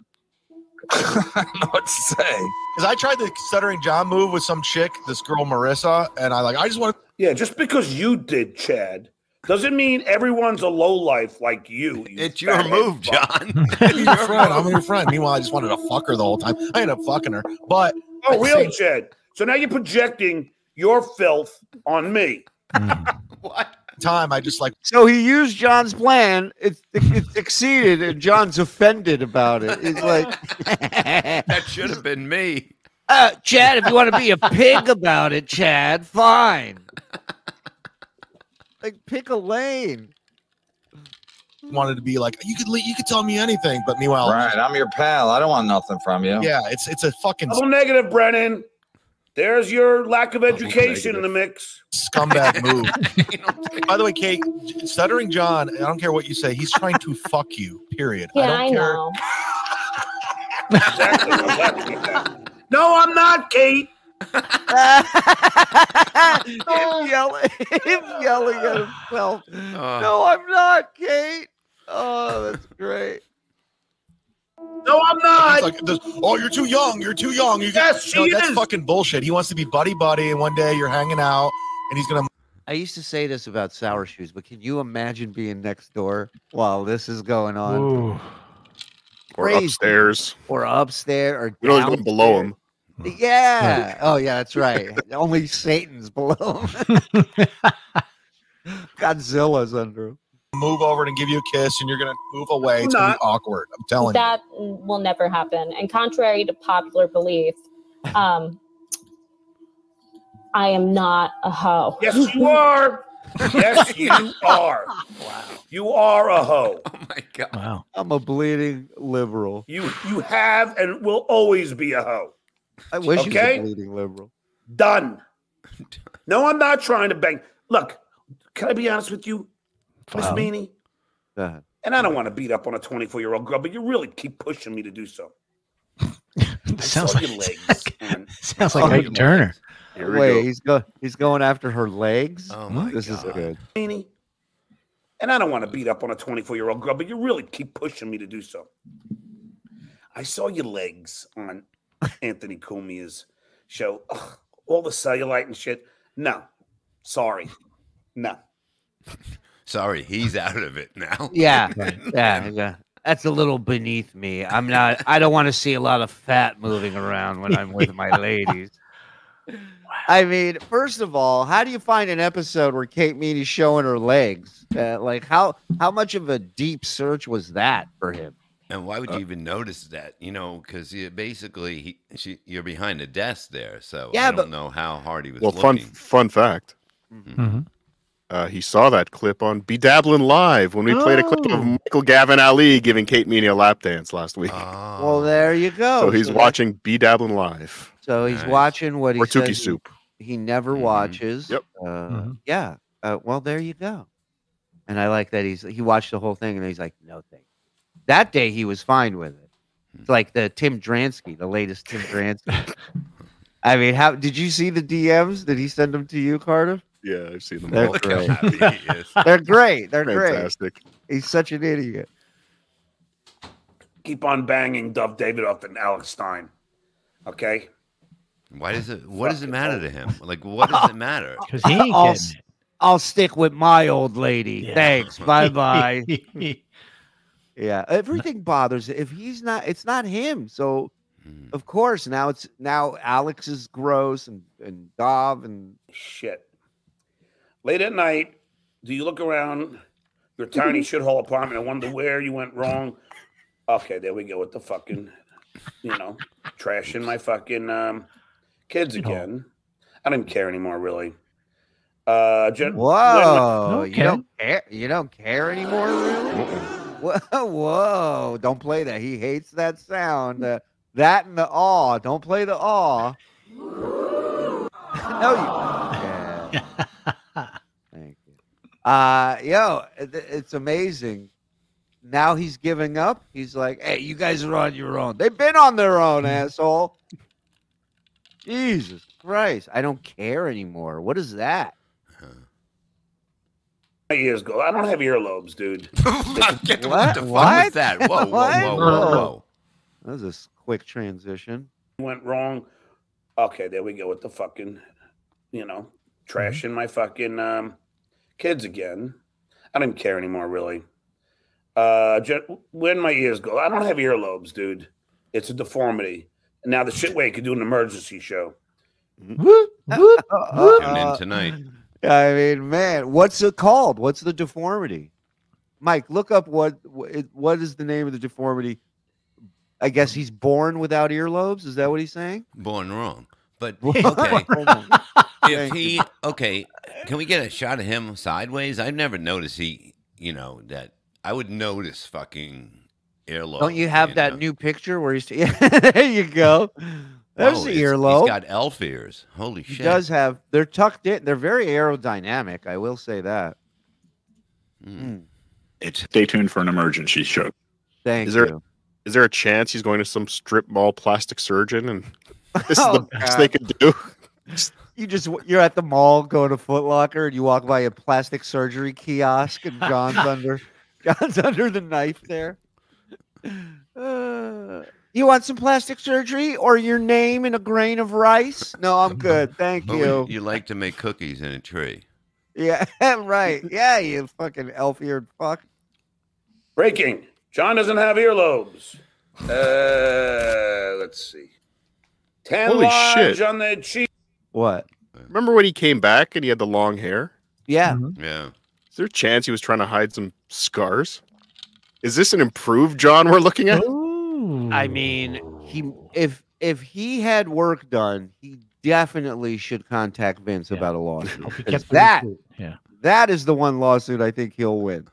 I don't know what to say. Because I tried the Stuttering John move with some chick, this girl Marissa, and I just want to... Yeah, just because you did, Chad, doesn't mean everyone's a lowlife like you. It's your move, John. I'm your friend. Meanwhile, I just wanted to fuck her the whole time. I ended up fucking her. But... Oh, really, Chad? So now you're projecting your filth on me. What? Time I just like so he used John's plan. It's succeeded, and John's offended about it. It's like that should have been me, Chad. If you want to be a pig about it, Chad, fine. Like pick a lane. Wanted to be like you could tell me anything, but meanwhile, right? I'm your pal. I don't want nothing from you. Yeah, it's a fucking double negative, Brennan. There's your lack of education in the mix. Scumbag move. By the way, Kate, Stuttering John, I don't care what you say. He's trying to fuck you, period. Yeah, I don't care. Exactly. No, I'm not, Kate. Him yelling at himself. No, I'm not, Kate. Oh, that's great. No, I'm not. Like this, oh, you're too young. You're too young. You yes, she is. That's fucking bullshit. He wants to be buddy-buddy, and one day you're hanging out, and he's going to... I used to say this about Sour Shoes, but can you imagine being next door while this is going on? Ooh. Or upstairs. Or upstairs. Or you know, below him. Yeah. Oh, yeah, that's right. Only Satan's below him. Godzilla's under him. Move over and give you a kiss, and you're going to move away. It's going to be awkward. I'm telling you. That will never happen. And contrary to popular belief, I am not a hoe. Yes, you are. Yes, you are. Wow. You are a hoe. Oh, my God. Wow. I'm a bleeding liberal. You have and will always be a hoe. I wish you was a bleeding liberal. Done. No, I'm not trying to bang. Look, can I be honest with you? Miss Meaney, and I don't want to beat up on a 24-year-old girl, but you really keep pushing me to do so. Sounds like your legs. Sounds like Ike Turner. Wait, he's going after her legs. Oh my God, this is good. Meaney, and I don't want to beat up on a 24-year-old girl, but you really keep pushing me to do so. I saw your legs on Anthony Cumia's show. Ugh, all the cellulite and shit. No, sorry, no. Sorry, he's out of it now. Yeah, yeah. That's a little beneath me. I'm not. I don't want to see a lot of fat moving around when I'm with my ladies. I mean, first of all, how do you find an episode where Kate Meaney's showing her legs? Like, how much of a deep search was that for him? And why would you even notice that? You know, because basically, you're behind a desk there, so yeah, I don't know how hard he was. Well, fun fact. Mm-hmm. He saw that clip on Bedabbling Live when we played a clip of Michael Gavin Ali giving Kate Meaney a lap dance last week. Oh. Well, there you go. So he's watching Bedabbling Live. So he's watching what he says soup. He never watches. Yep. Yeah. Well, there you go. And I like that he watched the whole thing and he's like, no thank you. That day he was fine with it. It's like the Tim Dransky, the latest Tim Dransky. I mean, how did you see the DMs? Did he send them to you, Cardiff? Yeah, I've seen them. They're great. They're great. They're fantastic. Great. He's such an idiot. Keep on banging Dove Davidoff and Alex Stein. Okay. Why does it? What does it matter to him? Like, what does it matter? Because I'll stick with my old lady. Yeah. Thanks. Bye bye. Yeah, everything bothers. If he's not, it's not him. So. Of course, now Alex is gross and Dov and shit. Late at night, do you look around your tiny shithole apartment and wonder where you went wrong? Okay, there we go with the fucking, you know, trashing my fucking kids again. I don't care anymore, really. Whoa, okay. You don't care? You don't care anymore, really? Whoa, don't play that. He hates that sound. That and the awe. Don't play the awe. No, you. Yeah. Thank you. Yo, it's amazing. Now he's giving up. He's like, hey, you guys are on your own. They've been on their own, asshole. Jesus Christ. I don't care anymore. What is that? My ears go. I don't have earlobes, dude. What the fuck was that? Whoa, whoa. That was a quick transition. Went wrong. Okay, there we go with the fucking, you know, trashing my fucking kids again. I don't care anymore, really. When my ears go, I don't have earlobes, dude. It's a deformity. And now the shit way could do an emergency show. Tune in tonight. I mean, man, what's it called? What's the deformity? Mike, look up what is the name of the deformity. I guess he's born without earlobes. Is that what he's saying? Born wrong. But okay. If he can we get a shot of him sideways? I've never noticed you know, that I would notice fucking earlobe. Don't you have that new picture where he's there you go. There's the earlobe. He's got elf ears. Holy shit. He does have they're tucked in. They're very aerodynamic, I will say that. Stay tuned for an emergency show. Thank you. Is there a chance he's going to some strip mall plastic surgeon and This is the best they could do. You're at the mall going to Foot Locker and you walk by a plastic surgery kiosk and John's under the knife there. You want some plastic surgery or your name in a grain of rice? No, I'm good. Thank you. You like to make cookies in a tree. Yeah, right. Yeah, you fucking elf-eared fuck. Breaking. John doesn't have earlobes. Let's see. 10 Holy shit. On the cheek. What? Remember when he came back and he had the long hair? Yeah. Mm-hmm. Yeah. Is there a chance he was trying to hide some scars? Is this an improved John we're looking at? Ooh. I mean, if he had work done, he definitely should contact Vince about a lawsuit. That is the one lawsuit I think he'll win.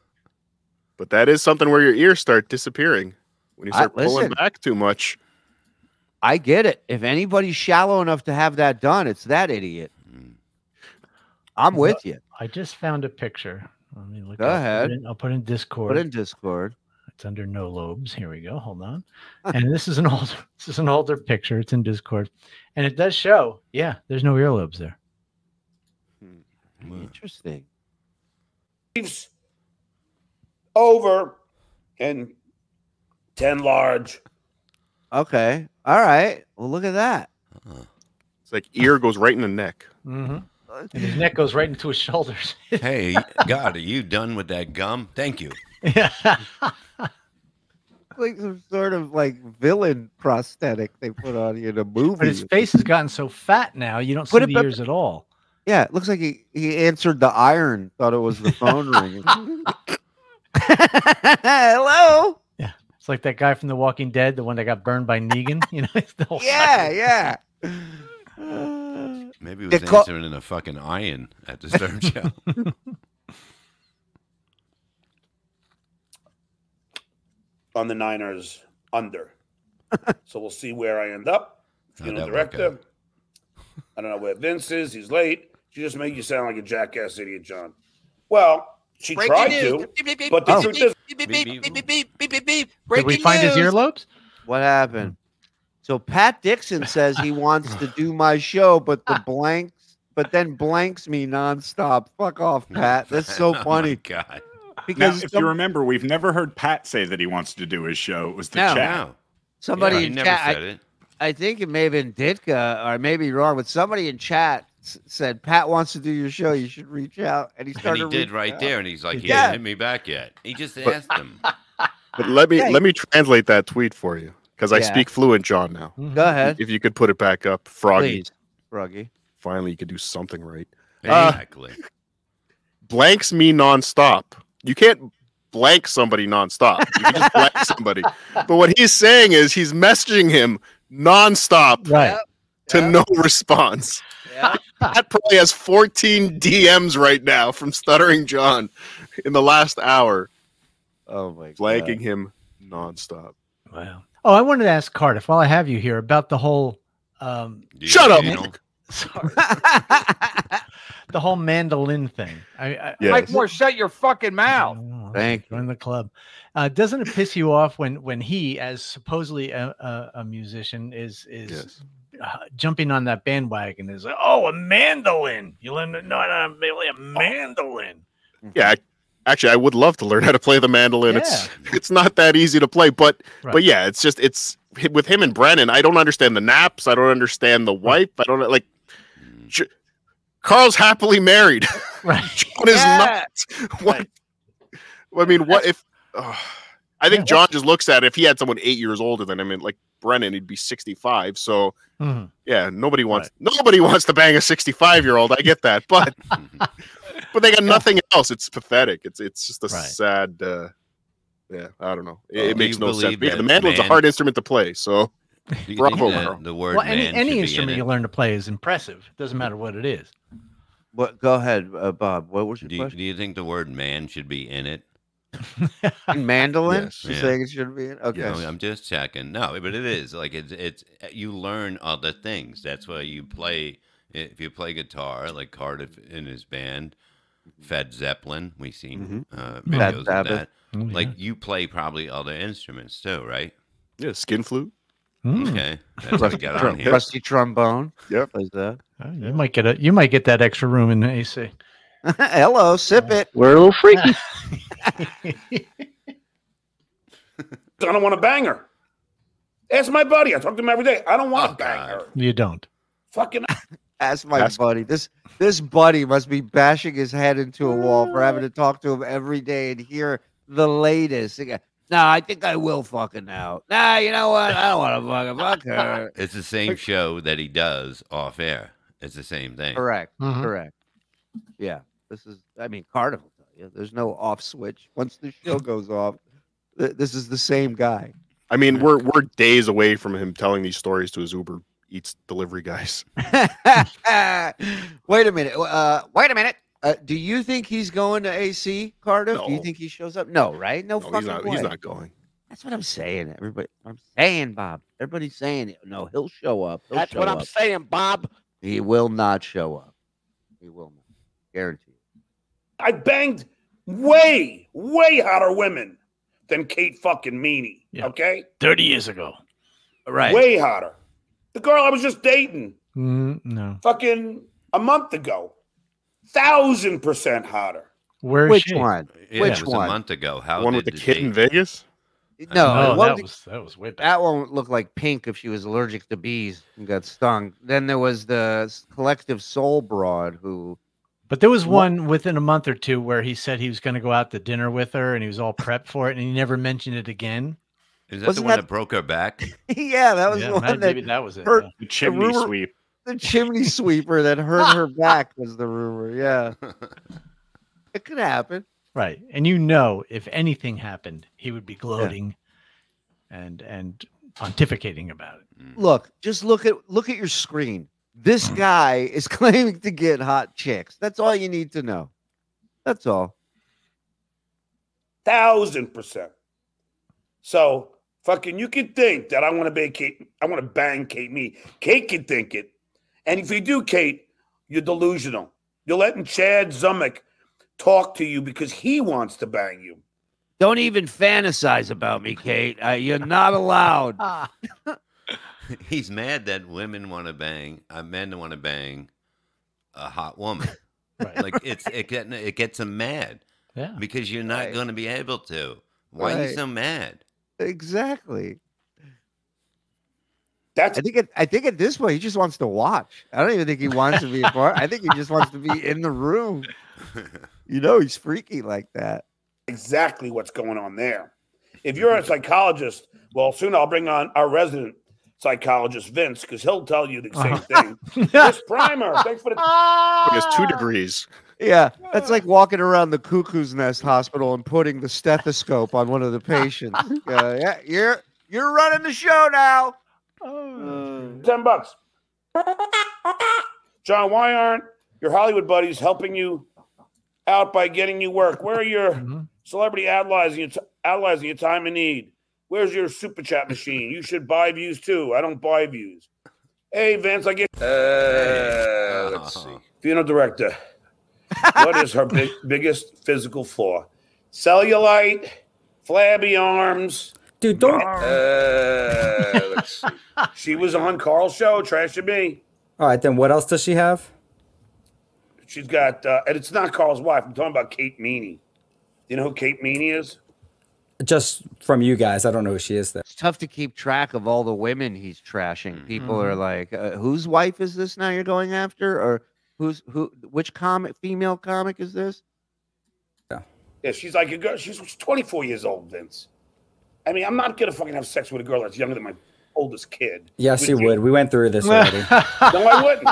But that is something where your ears start disappearing when you start pulling back too much. I get it. If anybody's shallow enough to have that done, it's that idiot. I'm with you. I just found a picture. Let me look. Go ahead. I'll put it in Discord. Put it in Discord. It's under no lobes. Here we go. Hold on. And this is an older picture. It's in Discord, and it does show. Yeah, there's no earlobes there. Interesting. Leaves over and 10 large. Okay. All right. Well, look at that. It's like ear goes right in the neck. Mm-hmm. And his neck goes right into his shoulders. Hey, God, are you done with that gum? Thank you. Yeah. Like some sort of like villain prosthetic they put on you in a movie. But his face has gotten so fat now, you don't see the ears at all. Yeah, it looks like he answered the iron, thought it was the phone ringing. Hello? Yeah, it's like that guy from The Walking Dead, the one that got burned by Negan. You know, it's the whole yeah. Maybe it was answering in a fucking iron at the Stern Show. On the Niners under. So we'll see where I end up. Funeral director. I don't know where Vince is. He's late. She just made you sound like a jackass idiot, John. Well, she tried to, but the truth is... Did we find his earlobes? What happened? So Pat Dixon says he wants to do my show, but then blanks me nonstop. Fuck off, Pat. That's so funny. God. Because now, if you remember, we've never heard Pat say that he wants to do his show. It was the chat. Somebody in chat. Never said it. I think it may have been Ditka, or I may be wrong, but somebody in chat said, Pat wants to do your show. You should reach out. And he started. And he did right there. And he's like, he hasn't hit me back yet. He just asked him. But let me translate that tweet for you, because I speak fluent John now. Go ahead. If you could put it back up, Froggy. Please. Froggy. Finally, you could do something right. Exactly. Blanks me nonstop. You can't blank somebody nonstop. You can just blank somebody. But what he's saying is he's messaging him nonstop to no response. Yep. That probably has 14 DMs right now from Stuttering John in the last hour. Oh my God. Blanking him nonstop. Wow. Oh, I wanted to ask Cardiff while I have you here about the whole. Shut up. Sorry. The whole mandolin thing. Mike Moore, shut your fucking mouth. Thank you. Join the club. Doesn't it piss you off when he, as supposedly a musician, is jumping on that bandwagon? Is like, oh, a mandolin. You learn? No, really a mandolin. Yeah, actually, I would love to learn how to play the mandolin. Yeah. It's not that easy to play, but yeah, it's with him and Brennan. I don't understand the naps. I don't understand the wipe. I don't like. Carl's happily married. Right. John is not. What? I mean, what if? I think John just looks at it. If he had someone 8 years older than him, and like Brennan, he'd be 65. So, yeah, nobody wants to bang a 65-year-old. I get that, but they got nothing else. It's pathetic. It's just a sad. Yeah, I don't know. It makes no sense. Yeah, the mandolin's a hard instrument to play. So. Bravo, the word any instrument you learn to play is impressive. It doesn't matter what it is. But go ahead, Bob. What was your question? Do you think the word "man" should be in it? Mandolin? Yes. You're saying it should be in? Okay. You know, I'm just checking. No, but it is like it's. You learn other things. That's why you play. If you play guitar, like Cardiff in his band, Fed Zeppelin, we've seen videos of that. Like you play probably other instruments too, right? Yeah, skin flute. Okay, that's what got on here. Rusty trombone. Yep, plays that. You might get a. You might get that extra room in the AC. Hello, sip it. We're a little freaky. I don't want to bang her. Ask my buddy. I talk to him every day. I don't want to bang her. You don't. Fucking. Ask my buddy. This buddy must be bashing his head into a wall for having to talk to him every day and hear the latest. Nah, I think I will fucking now. Nah, you know what? I don't want to fuck her. It's the same show that he does off air. It's the same thing. Correct. Mm-hmm. Correct. Yeah. This is, I mean, Carnival. There's no off switch. Once the show goes off, this is the same guy. I mean, we're days away from him telling these stories to his Uber Eats delivery guys. Wait a minute. Wait a minute. Do you think he's going to AC, Cardiff? No. Do you think he shows up? No, right? No, fucking way. He's not going. That's what I'm saying, everybody. I'm saying, Bob. Everybody's saying it. No, he'll show up. He'll That's show what up. I'm saying, Bob. He will not show up. He will not. Guaranteed. I banged way, way hotter women than Kate fucking Meaney. Yeah. Okay? 30 years ago. Right. Way hotter. The girl I was just dating. No. Fucking a month ago. 1000% hotter. Where is she? One? Yeah, which it was one? A month ago. How the one with the kid in Vegas? No, that was way back. That one looked like Pink if she was allergic to bees and got stung. Then there was the Collective Soul broad who. But there was one within a month or two where he said he was going to go out to dinner with her and he was all prepped for it and he never mentioned it again. Is that the one that broke her back? Yeah, that was the one that. Maybe that was it. Hurt, the chimney sweep. The chimney sweeper that hurt her back was the rumor. Yeah. It could happen. Right. And you know, if anything happened, he would be gloating and pontificating about it. Look, just look at your screen. This guy is claiming to get hot chicks. That's all you need to know. That's all. 1000%. So fucking you can think that I want to bang Kate Meaney. Kate can think it. And if you do, Kate, you're delusional. You're letting Chad Zummick talk to you because he wants to bang you. Don't even fantasize about me, Kate. You're not allowed. He's mad that women want to bang, men want to bang a hot woman. Right. Like it gets him mad. Yeah. Because you're not going to be able to. Why are you so mad? Exactly. That's I think at this point he just wants to watch. I don't even think he wants to be a part. I think he just wants to be in the room. You know, he's freaky like that. Exactly what's going on there. If you're a psychologist, well, soon I'll bring on our resident psychologist, Vince, because he'll tell you the same thing. This primer, thanks for the it's 2 degrees. Yeah, that's like walking around the cuckoo's nest hospital and putting the stethoscope on one of the patients. Yeah, you're running the show now. $10. John, why aren't your Hollywood buddies helping you out by getting you work? Where are your celebrity analyzing your time in need? Where's your super chat machine? You should buy views too. I don't buy views. Hey, Vince, I get. Let's see. Female director. What is her biggest physical flaw? Cellulite, flabby arms. Dude, don't. Let's see. She was on Carl's show, Trash and Me. All right, then what else does she have? She's got, and it's not Carl's wife. I'm talking about Kate Meaney. You know who Kate Meaney is? Just from you guys, I don't know who she is. Though. It's tough to keep track of all the women he's trashing. People are like, whose wife is this now? You're going after, or which female comic is this? Yeah, she's like a girl. She's 24 years old, Vince. I mean, I'm not going to fucking have sex with a girl that's younger than my oldest kid. Yes, you would. We went through this already. No, I wouldn't.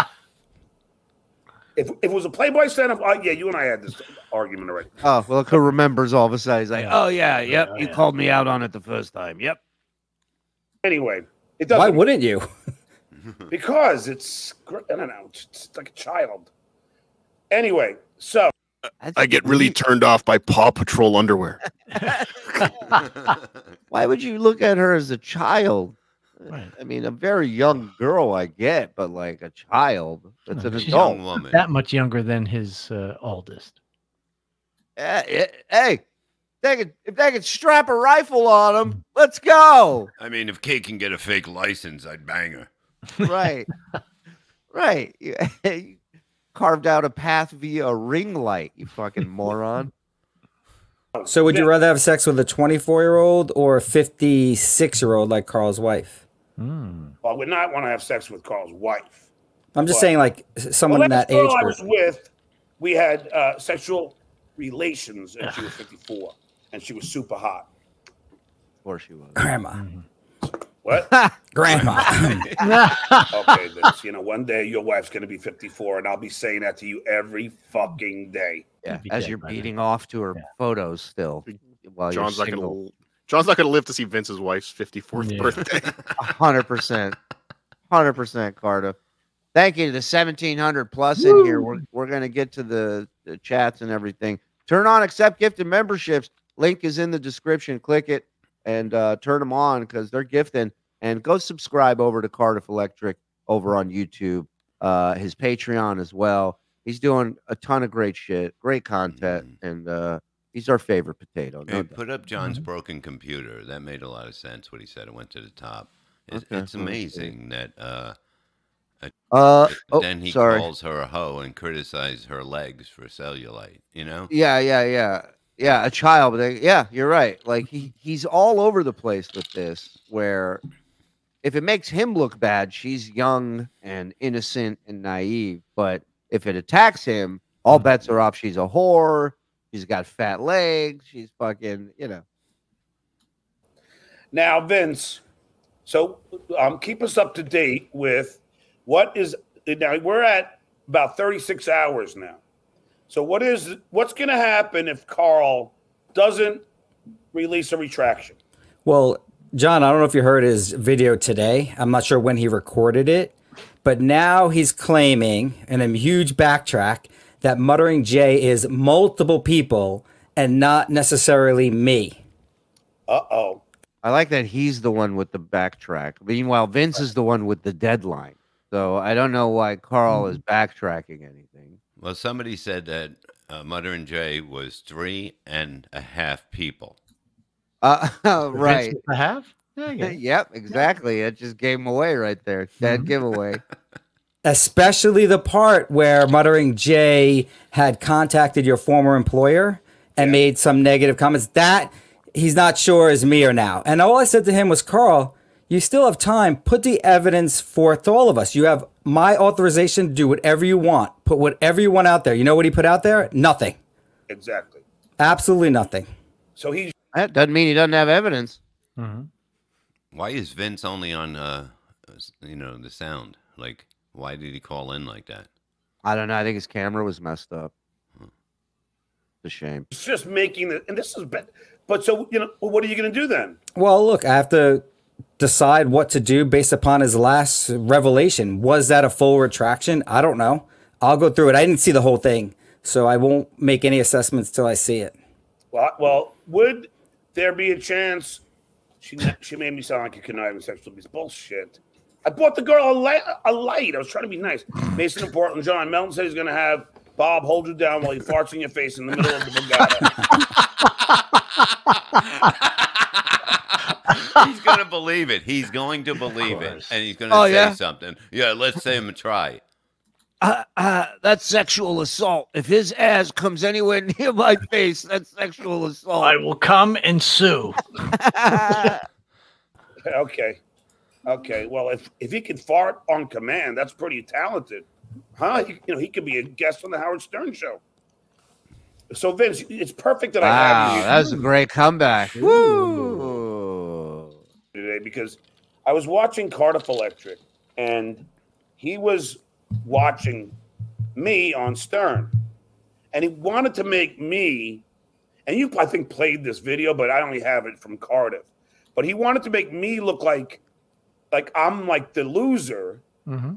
If it was a Playboy stand-up, yeah, you and I had this argument already. Oh, well, who remembers all of a sudden? He's like, oh, yeah, yep, you called me out on it the first time. Yep. Anyway, it doesn't. Why wouldn't you? Because it's, I don't know, it's like a child. Anyway, so. I get really turned off by Paw Patrol underwear. Why would you look at her as a child? Right. I mean, a very young girl, I get, but like a child, that's an adult woman. That much younger than his oldest. Hey, If they could strap a rifle on them, let's go. I mean, if Kate can get a fake license, I'd bang her. Right. Right. You carved out a path via a ring light, you fucking moron. So would you rather have sex with a 24-year-old or a 56-year-old like Carl's wife? Mm. Well, I would not want to have sex with Carl's wife. I'm just saying, like, someone in that age group. I was with, we had sexual relations, and she was 54, and she was super hot. Of course she was. Grandma. What? Grandma. Okay, then, you know, one day your wife's going to be 54, and I'll be saying that to you every fucking day. Yeah, as you're beating off to her photos still. While John's you're single. John's not going to live to see Vince's wife's 54th birthday. 100%. 100%, Cardiff. Thank you to the 1,700 plus in here. We're going to get to the chats and everything. Turn on accept gifted memberships. Link is in the description. Click it and turn them on because they're gifting. And go subscribe over to Cardiff Electric over on YouTube. His Patreon as well. He's doing a ton of great shit, great content, and he's our favorite potato. Hey, put up John's broken computer. That made a lot of sense. What he said, it went to the top. It's amazing that. Then he calls her a hoe and criticizes her legs for cellulite. You know? Yeah. A child. Yeah, you're right. Like he's all over the place with this. Where if it makes him look bad, she's young and innocent and naive. But if it attacks him, all bets are off. She's a whore. She's got fat legs. She's fucking. You know. Now, Vince. So keep us up to date with. What is now? We're at about 36 hours now. So what's going to happen if Carl doesn't release a retraction? Well, John, I don't know if you heard his video today. I'm not sure when he recorded it, but now he's claiming, and a huge backtrack, that Muttering Jay is multiple people and not necessarily me. Uh-oh. I like that he's the one with the backtrack. Meanwhile, Vince is the one with the deadline. So I don't know why Carl is backtracking anything. Well, somebody said that Muttering Jay was 3.5 people. Right. A half? Yeah. Yep, exactly. It just gave him away right there. Dead giveaway. Especially the part where Muttering Jay had contacted your former employer and made some negative comments. That he's not sure is me or now. And all I said to him was, Carl, you still have time. Put the evidence forth to all of us. You have my authorization to do whatever you want. Put whatever you want out there. You know what he put out there? Nothing. Exactly. Absolutely nothing. So he that doesn't mean he doesn't have evidence. Why is Vince only on, you know, the sound? Like, why did he call in like that? I don't know. I think his camera was messed up. It's a shame. It's just making the and this is bad. But so you know, what are you going to do then? Well, look, I have to decide what to do based upon his last revelation. Was that a full retraction? I don't know. I'll go through it. I didn't see the whole thing, so I won't make any assessments till I see it. Well, would there be a chance? She made me sound like a conniving sexual abuse. Bullshit. I bought the girl a light. I was trying to be nice. Mason in Portland, John Melendez said he's going to have Bob hold you down while he farts in your face in the middle of the Bugatti. He's gonna believe it. He's going to believe it, and he's gonna say something. Yeah, let's say him try. That's sexual assault. If his ass comes anywhere near my face, that's sexual assault. I will come and sue. Okay. Well, if he can fart on command, that's pretty talented, huh? He could be a guest on the Howard Stern show. So Vince, it's perfect that I have you. That was a great comeback. Woo! Today, because I was watching Cardiff Electric and he was watching me on Stern and he wanted to make me, and you I think played this video, but I only have it from Cardiff, but he wanted to make me look like I'm like the loser.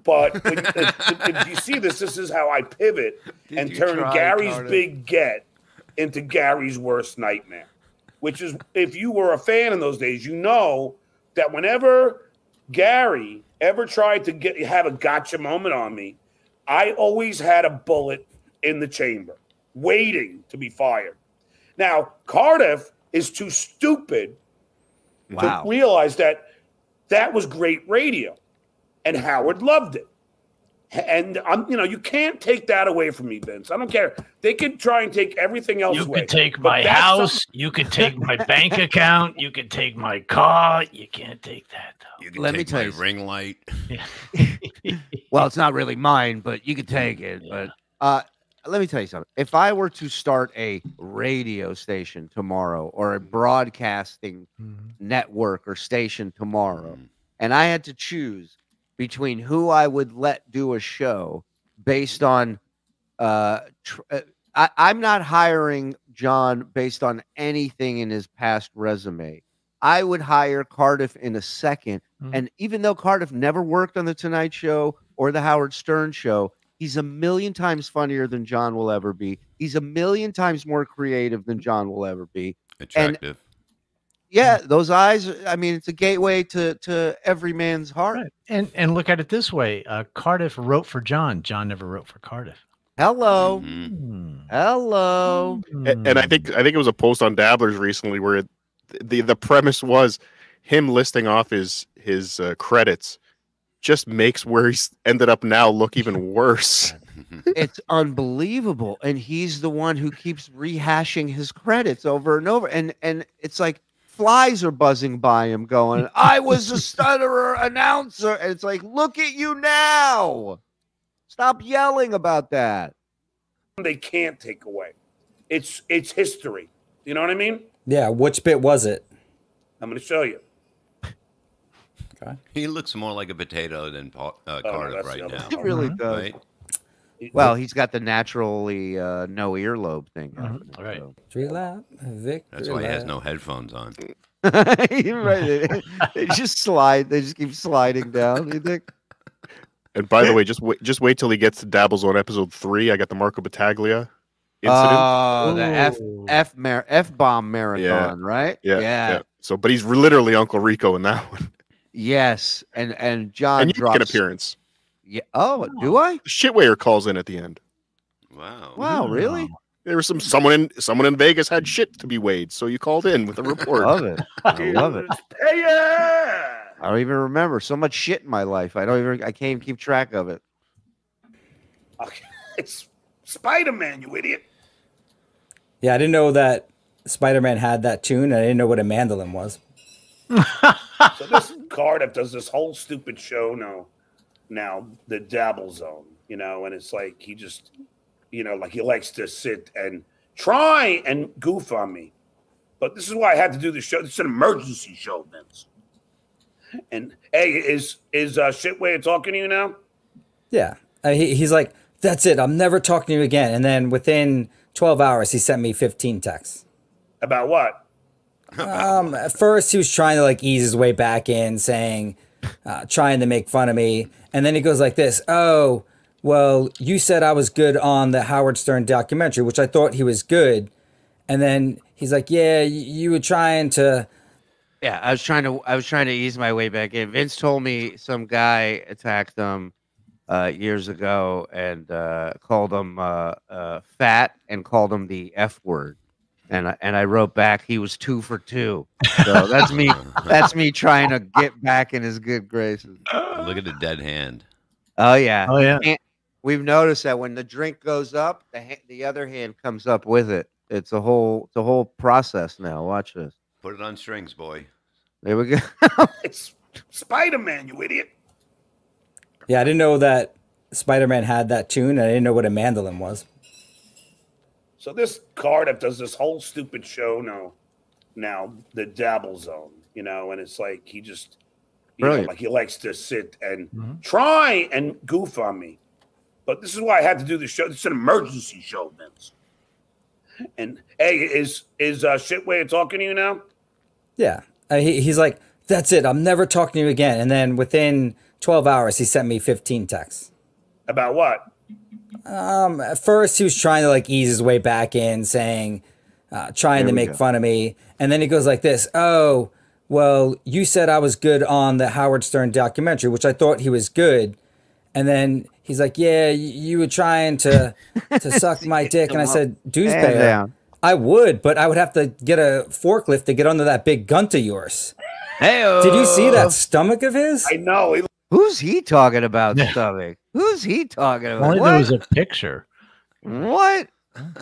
But if you see this is how I pivot and turn Gary's big get into Gary's worst nightmare, which is if you were a fan in those days, you know that whenever Gary ever tried to have a gotcha moment on me, I always had a bullet in the chamber waiting to be fired. Now, Cardiff is too stupid to realize that that was great radio, and Howard loved it. And I'm, you know, you can't take that away from me, Vince. I don't care. They could try and take everything else away. You could take my house. You could take my bank account. You could take my car. You can't take that, though. You can take my ring light. Yeah. Well, it's not really mine, but you could take it. Yeah. But let me tell you something. If I were to start a radio station tomorrow or a broadcasting network or station tomorrow, and I had to choose between who I would let do a show based on, I'm not hiring John based on anything in his past resume. I would hire Cardiff in a second. And even though Cardiff never worked on the Tonight Show or the Howard Stern Show, he's a million times funnier than John will ever be. He's a million times more creative than John will ever be. Attractive. And yeah, those eyes. I mean, it's a gateway to every man's heart. Right. And look at it this way: Cardiff wrote for John. John never wrote for Cardiff. Hello, hello. And I think it was a post on Dabblers recently where the premise was him listing off his credits just makes where he's ended up now look even worse. It's unbelievable, and he's the one who keeps rehashing his credits over and over. And it's like, flies are buzzing by him going, I was a stutterer announcer. And it's like, look at you now. Stop yelling about that. They can't take away. It's history. You know what I mean? Yeah. Which bit was it? I'm going to show you. Okay. He looks more like a potato than Cardiff right now. He really does. Right? Well, he's got the naturally no earlobe thing. All right. Victory lap, victory That's why he has no headphones on. They just slide. They just keep sliding down. You think? And by the way, just wait till he gets to Dabbles on episode 3. I got the Marco Battaglia incident. Oh, the F bomb marathon, right? Yeah. So, but he's literally Uncle Rico in that one. Yes, and John and you drops an appearance. Yeah. Oh, do I? Shitwayer calls in at the end. Wow. Wow, really? There was someone in Vegas had shit to be weighed, so you called in with a report. I love it. I love it. Yeah. I don't even remember so much shit in my life. I can't even keep track of it. It's Spider-Man, you idiot. Yeah, I didn't know that Spider-Man had that tune. I didn't know what a mandolin was. So this Cardiff does this whole stupid show now the Dabble Zone, you know, and it's like he just, you know, like he likes to sit and try and goof on me. But this is why I had to do the show. It's an emergency show, Vince. And hey, is Shitway talking to you now? Yeah, he's like, that's it. I'm never talking to you again. And then within 12 hours, he sent me 15 texts. About what? At first, he was trying to like ease his way back in, saying, trying to make fun of me. And then he goes like this. Oh, well, you said I was good on the Howard Stern documentary, which I thought he was good. And then he's like, yeah, you were trying to. Yeah, I was trying to ease my way back in. Vince told me some guy attacked him years ago and called him fat and called him the F word. And I wrote back, he was 2 for 2. So that's me. That's me trying to get back in his good graces. Look at the dead hand. Oh yeah. Oh yeah. And we've noticed that when the drink goes up, the other hand comes up with it. It's a whole process now. Watch this. Put it on strings, boy. There we go. It's Spider-Man, you idiot. Yeah, I didn't know that Spider-Man had that tune. I didn't know what a mandolin was. So this Cardiff does this whole stupid show now the Dabble Zone, you know, and it's like he just, you know, like he likes to sit and try and goof on me. But this is why I had to do the show. It's an emergency show, Vince. And hey, is Shitway talking to you now? Yeah, he's like, that's it. I'm never talking to you again. And then within 12 hours, he sent me 15 texts. About what? At first he was trying to like ease his way back in, saying, trying to make fun of me. And then he goes like this. Oh, well, you said I was good on the Howard Stern documentary, which I thought he was good. And then he's like, yeah, you were trying to suck my dick. And I said, Dewsbury, I would, but I would have to get a forklift to get under that big gunt of yours. Hey-o. Did you see that stomach of his? I know. Who's he talking about, stomach? Who's he talking about? Only there was a picture. What?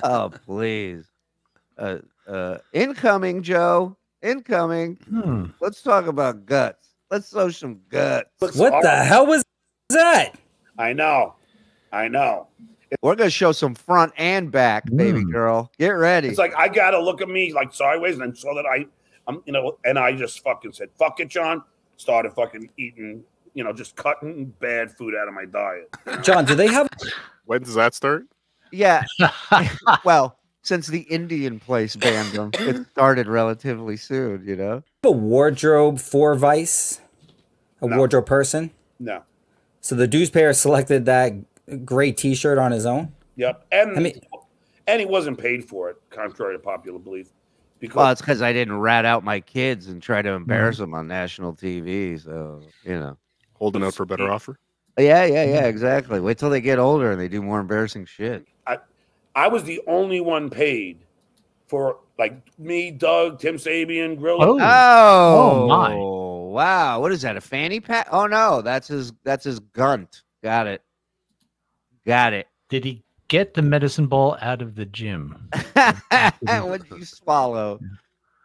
Oh, please. Incoming, Joe. Incoming. Let's talk about guts. Let's show some guts. What the hell was that? I know. I know. We're going to show some front and back, baby girl. Get ready. It's like, I got to look at me like sideways. And so that I just fucking said, fuck it, John. Started fucking eating, you know, just cutting bad food out of my diet. John, do they have? When does that start? Yeah. Well, since the Indian place banned them, it started relatively soon, you know? A wardrobe for Vice? A wardrobe person? No. So the dues payer selected that gray T-shirt on his own? Yep. And, I mean, and he wasn't paid for it, contrary to popular belief. Because, well, it's because I didn't rat out my kids and try to embarrass them on national TV. So, you know. Holding out for a better offer? Yeah, exactly. Wait till they get older and they do more embarrassing shit. I was the only one paid for, like, me, Doug, Tim Sabian, Grillo. Oh my. Wow. What is that, a fanny pack? Oh, no. That's his gunt. Got it. Got it. Did he get the medicine ball out of the gym? What did you swallow?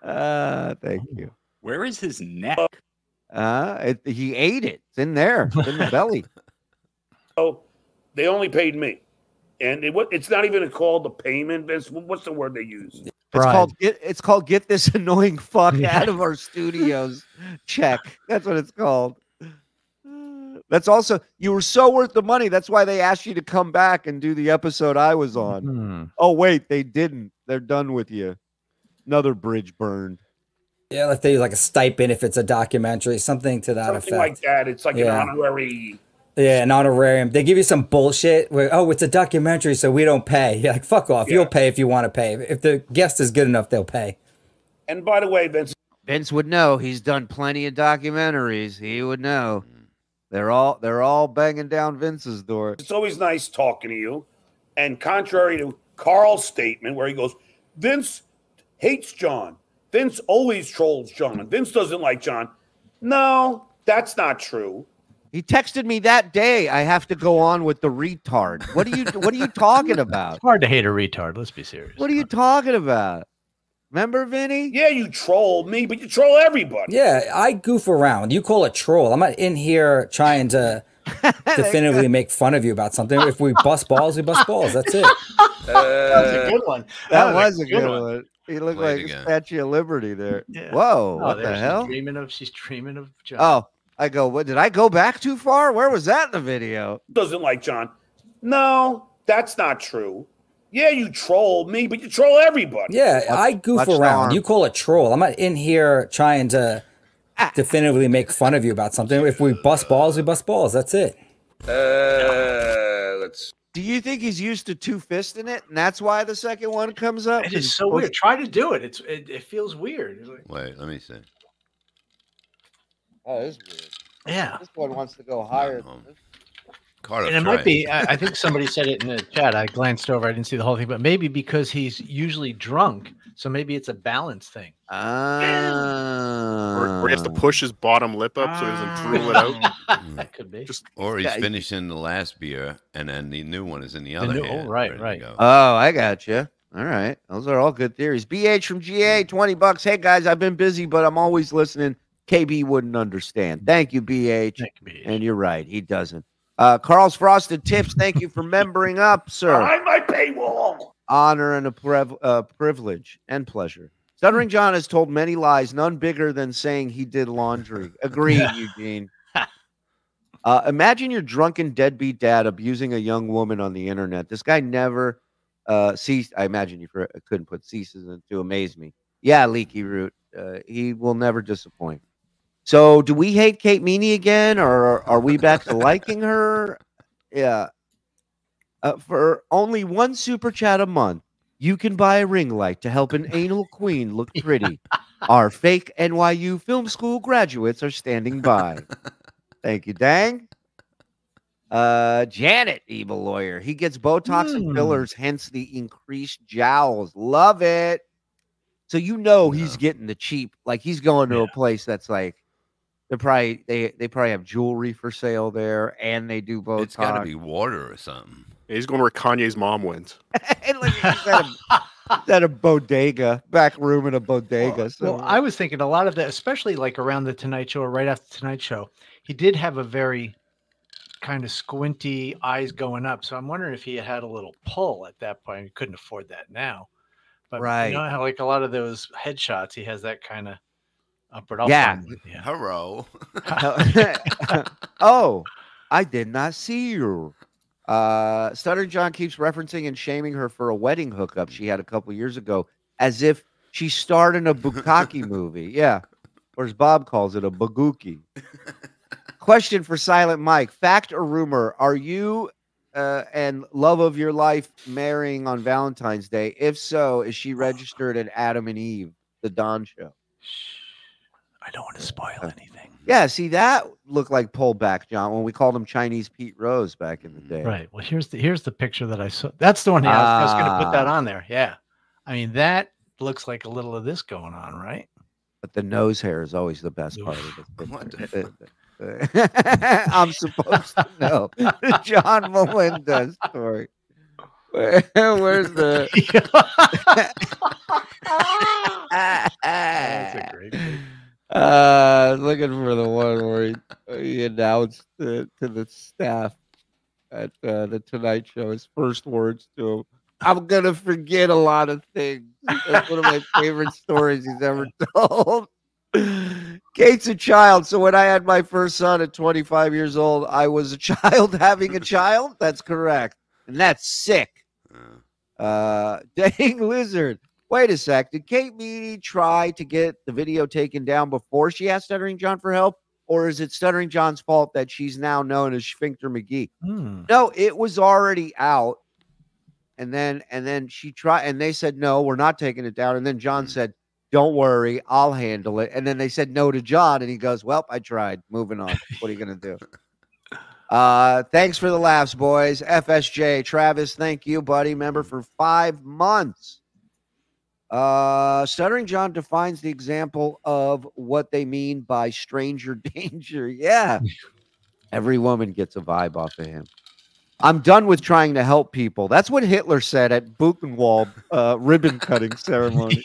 Thank you. Where is his neck? He ate it. It's in there. It's in the belly. Oh, they only paid me. And it's not even called a payment, Vince. What's the word they use? It's called get this annoying fuck out of our studios check. That's what it's called. That's also, you were so worth the money. That's why they asked you to come back and do the episode I was on. Oh, wait, they didn't. They're done with you. Another bridge burned. Yeah, let's say like a stipend if it's a documentary, something to that effect. Something like that. It's like an honorary. Yeah, an honorarium. They give you some bullshit where, oh, it's a documentary, so we don't pay. You're like, fuck off. Yeah. You'll pay if you want to pay. If the guest is good enough, they'll pay. And by the way, Vince would know. He's done plenty of documentaries. He would know. They're all banging down Vince's door. It's always nice talking to you. And contrary to Carl's statement where he goes, Vince hates John. Vince always trolls John. And Vince doesn't like John. No, that's not true. He texted me that day. I have to go on with the retard. What are you talking about? It's hard to hate a retard. Let's be serious. What are you talking about? Remember, Vinny? Yeah, you trolled me, but you troll everybody. Yeah, I goof around. You call it troll. I'm not in here trying to definitively make fun of you about something. If we bust balls, we bust balls. That's it. That was a good one. That was a good one. He looked like a Statue of Liberty there. Yeah. Whoa, what the hell? She's dreaming of John. Oh. I go, what, did I go back too far? Where was that in the video? Doesn't like John. No, that's not true. Yeah, you trolled me, but you troll everybody. Yeah, I goof around. You call it troll. I'm not in here trying to definitively make fun of you about something. If we bust balls, we bust balls. That's it. Let's. Do you think he's used to two-fisting it, and that's why the second one comes up? It is so weird. Try to do it. It feels weird. Like, wait, let me see. Oh, this is weird. Yeah. This one wants to go higher. And it might be, I think somebody said it in the chat. I glanced over. I didn't see the whole thing, but maybe because he's usually drunk. So maybe it's a balance thing. Or he has to push his bottom lip up so he doesn't drool it out. That could be. Or he's finishing the last beer and then the new one is in the other hand. Oh, right. Oh, I got you. All right. Those are all good theories. BH from GA, 20 bucks. Hey, guys, I've been busy, but I'm always listening. KB wouldn't understand. Thank you, BH. And you're right. He doesn't. Carl's Frosted Tips, thank you for membering up, sir. Behind my paywall. Honor and a privilege and pleasure. Stuttering John has told many lies, none bigger than saying he did laundry. Agreed, Eugene. Imagine your drunken deadbeat dad abusing a young woman on the internet. This guy never ceased. I imagine you couldn't put ceases in to amaze me. Yeah, Leaky Root. He will never disappoint. So do we hate Kate Meaney again, or are we back to liking her? Yeah. For only one super chat a month, you can buy a ring light to help an anal queen look pretty. Our fake NYU film school graduates are standing by. Thank you, Dang. Janet, evil lawyer. He gets Botox and fillers, hence the increased jowls. Love it. So you know he's getting the cheap. Like he's going to a place that's like they probably have jewelry for sale there, and they do Botox. It's got to be water or something. He's going where Kanye's mom went. At a bodega, back room in a bodega. So well, I was thinking a lot of that, especially like around the Tonight Show or right after the Tonight Show. He did have a very kind of squinty eyes going up. So I'm wondering if he had a little pull at that point. He couldn't afford that now. But right. You know how like a lot of those headshots, he has that kind of upward up. Yeah. Yeah. Hello. Oh, I did not see you. Stuttering John keeps referencing and shaming her for a wedding hookup she had a couple years ago, as if she starred in a bukkake movie. Yeah. Or as Bob calls it, a baguki. Question for Silent Mike. Fact or rumor? Are you and love of your life marrying on Valentine's Day? If so, is she registered at Adam and Eve, the Don Show? I don't want to spoil anything. Yeah, see, that looked like pullback, John, when we called him Chinese Pete Rose back in the day. Right. Well, here's the picture that I saw. That's the one. Yeah, I was going to put that on there. Yeah. I mean, that looks like a little of this going on, right? But the nose hair is always the best part of this picture. I'm supposed to know. John Melendez story. Where's the? That's a great picture. Looking for the one where he announced to the staff at the Tonight Show, his first words to him, I'm gonna forget a lot of things. That's one of my favorite stories he's ever told. Kate's a child. So when I had my first son at 25 years old, I was a child having a child. That's correct. And that's sick. Dang lizard. Wait a sec. Did Kate Meaney try to get the video taken down before she asked Stuttering John for help? Or is it Stuttering John's fault that she's now known as Sphincter McGee? No, it was already out. And then she tried, and they said, no, we're not taking it down. And then John said, don't worry, I'll handle it. And then they said no to John, and he goes, well, I tried. Moving on. What are you going to do? Thanks for the laughs, boys. FSJ, Travis, thank you, buddy. Member for 5 months. Stuttering John defines the example of what they mean by stranger danger. Yeah. Every woman gets a vibe off of him. I'm done with trying to help people. That's what Hitler said at Buchenwald ribbon cutting ceremony.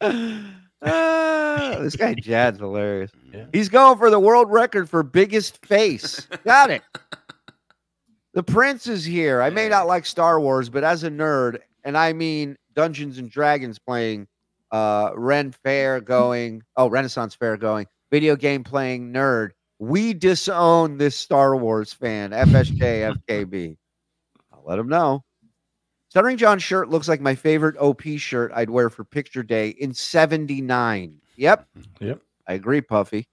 This guy Jad's hilarious. Yeah. He's going for the world record for biggest face. Got it. The Prince is here. I may not like Star Wars, but as a nerd, and I mean Dungeons and Dragons playing, Renaissance Fair going, video game playing nerd. We disown this Star Wars fan, FSJ, FKB. I'll let him know. Stuttering John's shirt looks like my favorite OP shirt I'd wear for picture day in '79. Yep. Yep. I agree, Puffy.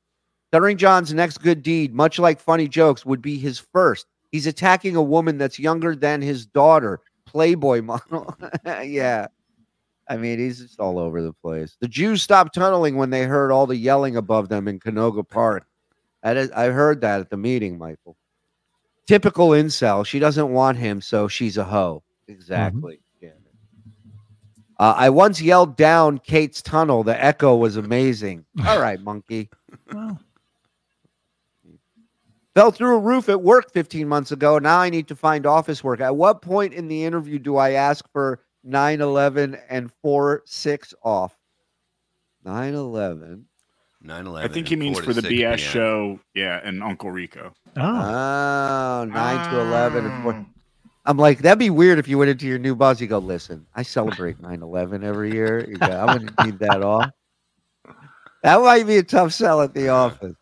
Stuttering John's next good deed, much like funny jokes, would be his first. He's attacking a woman that's younger than his daughter. Playboy model. Yeah. I mean, he's just all over the place. The Jews stopped tunneling when they heard all the yelling above them in Canoga Park. I heard that at the meeting, Michael. Typical incel. She doesn't want him, so she's a hoe. Exactly. Mm-hmm. Yeah. I once yelled down Kate's tunnel. The echo was amazing. All right, monkey. Wow. Fell through a roof at work 15 months ago. Now I need to find office work. At what point in the interview do I ask for 9/11 and 4/6 off? 9/11. 9/11. I think he means for the BS show, yeah, and Uncle Rico. Oh, 9 to 11. And 4. I'm like, that'd be weird if you went into your new boss. You go, listen, I celebrate 9/11 every year. You go, I wouldn't need that off. That might be a tough sell at the office.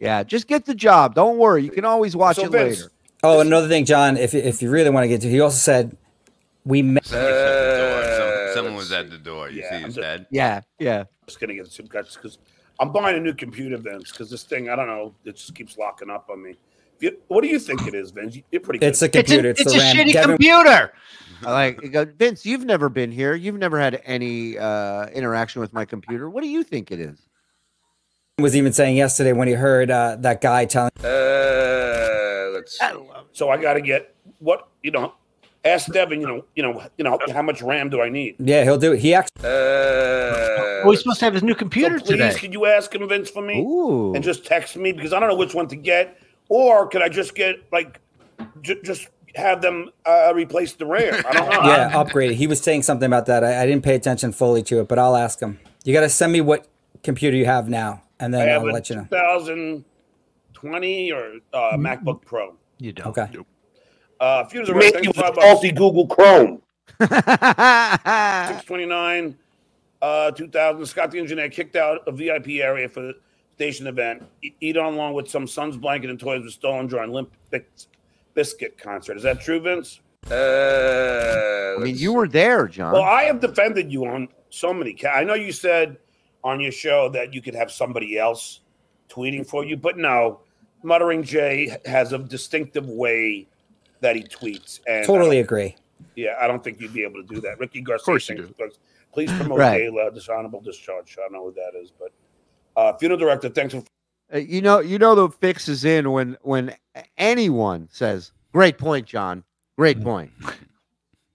Yeah, just get the job. Don't worry. You can always watch it later. Oh, another thing, John, if you really want to get to, he also said, we met. Someone was at the door. You see his head? Yeah, yeah. I'm just going to get some guts because I'm buying a new computer, Vince, because this thing, I don't know, it just keeps locking up on me. What do you think it is, Vince? You're pretty good. It's a computer. It's a shitty computer. Vince, you've never been here. You've never had any interaction with my computer. What do you think it is? Was even saying yesterday when he heard that guy telling favorites. I love it. So I got to get what, you know, ask Devin, you know, how much RAM do I need? Yeah, he'll do it. He actually. Well, he's supposed to have his new computer today. Please, could you ask him, Vince, for me? Ooh. And just text me because I don't know which one to get. Or could I just get, like, just have them replace the RAM? I don't know. Yeah, upgrade it. He was saying something about that. I didn't pay attention fully to it, but I'll ask him. You got to send me what computer you have now, and then I'll let you know. 2020 or MacBook Pro. You don't. Okay. Nope. If you faulty Google Chrome. 629, 2000. Scott the engineer kicked out a VIP area for the station event. Eat on along with some son's blanket and toys was stolen during Limp Biscuit concert. Is that true, Vince? I mean, you were there, John. Well, I have defended you on so many. I know you said on your show that you could have somebody else tweeting for you, but no, Muttering Jay has a distinctive way that he tweets. And totally agree. Yeah, I don't think you'd be able to do that. Ricky Garcia, of course you do. Please promote Gala, Dishonorable Discharge. I don't know what that is, but funeral director, thanks for you know the fix is in when anyone says, "Great point, John. Great point."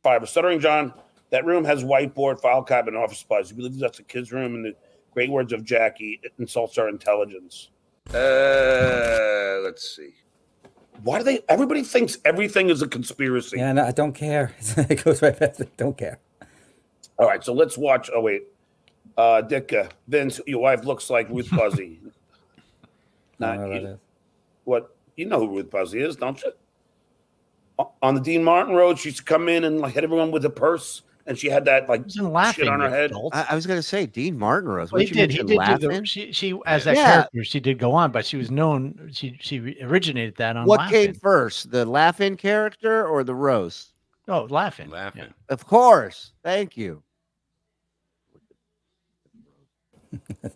Five, Stuttering John, that room has whiteboard, file cabinet, office supplies. You believe that's a kid's room, and the great words of Jackie, it insults our intelligence. Let's see. Why do they? Everybody thinks everything is a conspiracy. Yeah, no, I don't care. It goes right past. Don't care. All right, so let's watch. Oh wait, Dicka, Vince, your wife looks like Ruth Buzzy. Not you. What? You know who Ruth Buzzy is, don't you? On the Dean Martin Road, she used to come in and like hit everyone with a purse, and she had that like shit on her head. I was gonna say Dean Martin Road. Well, he did. She as that character, she did go on, but she was known. She originated that on. What came first, the laughing character or the roast? Oh, laughing. Laughing. Yeah. Of course. Thank you. You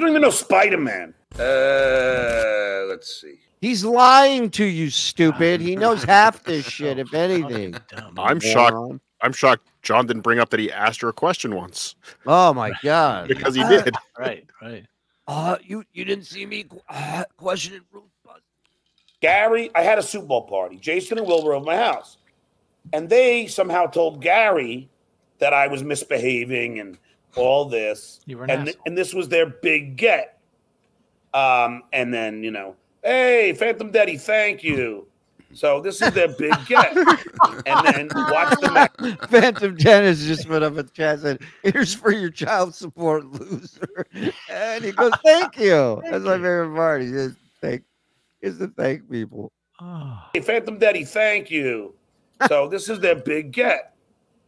don't even know Spider-Man. Let's see. He's lying to you, stupid. He knows half this shit, if anything. I'm shocked. I'm shocked John didn't bring up that he asked her a question once. Oh, my God. Because he did. Right, right. You didn't see me questioning Ruth Buzz. Gary, I had a Super Bowl party. Jason and Will were over my house. And they somehow told Gary that I was misbehaving and all this. You were and this was their big get. And then, you know, hey, Phantom Daddy, thank you. So this is their big get. And then watch the match. Phantom Dennis just put up a chat and said, "Here's for your child support, loser." And he goes, "Thank you." That's my favorite part. He says, thank people. Hey, Phantom Daddy, thank you. So this is their big get.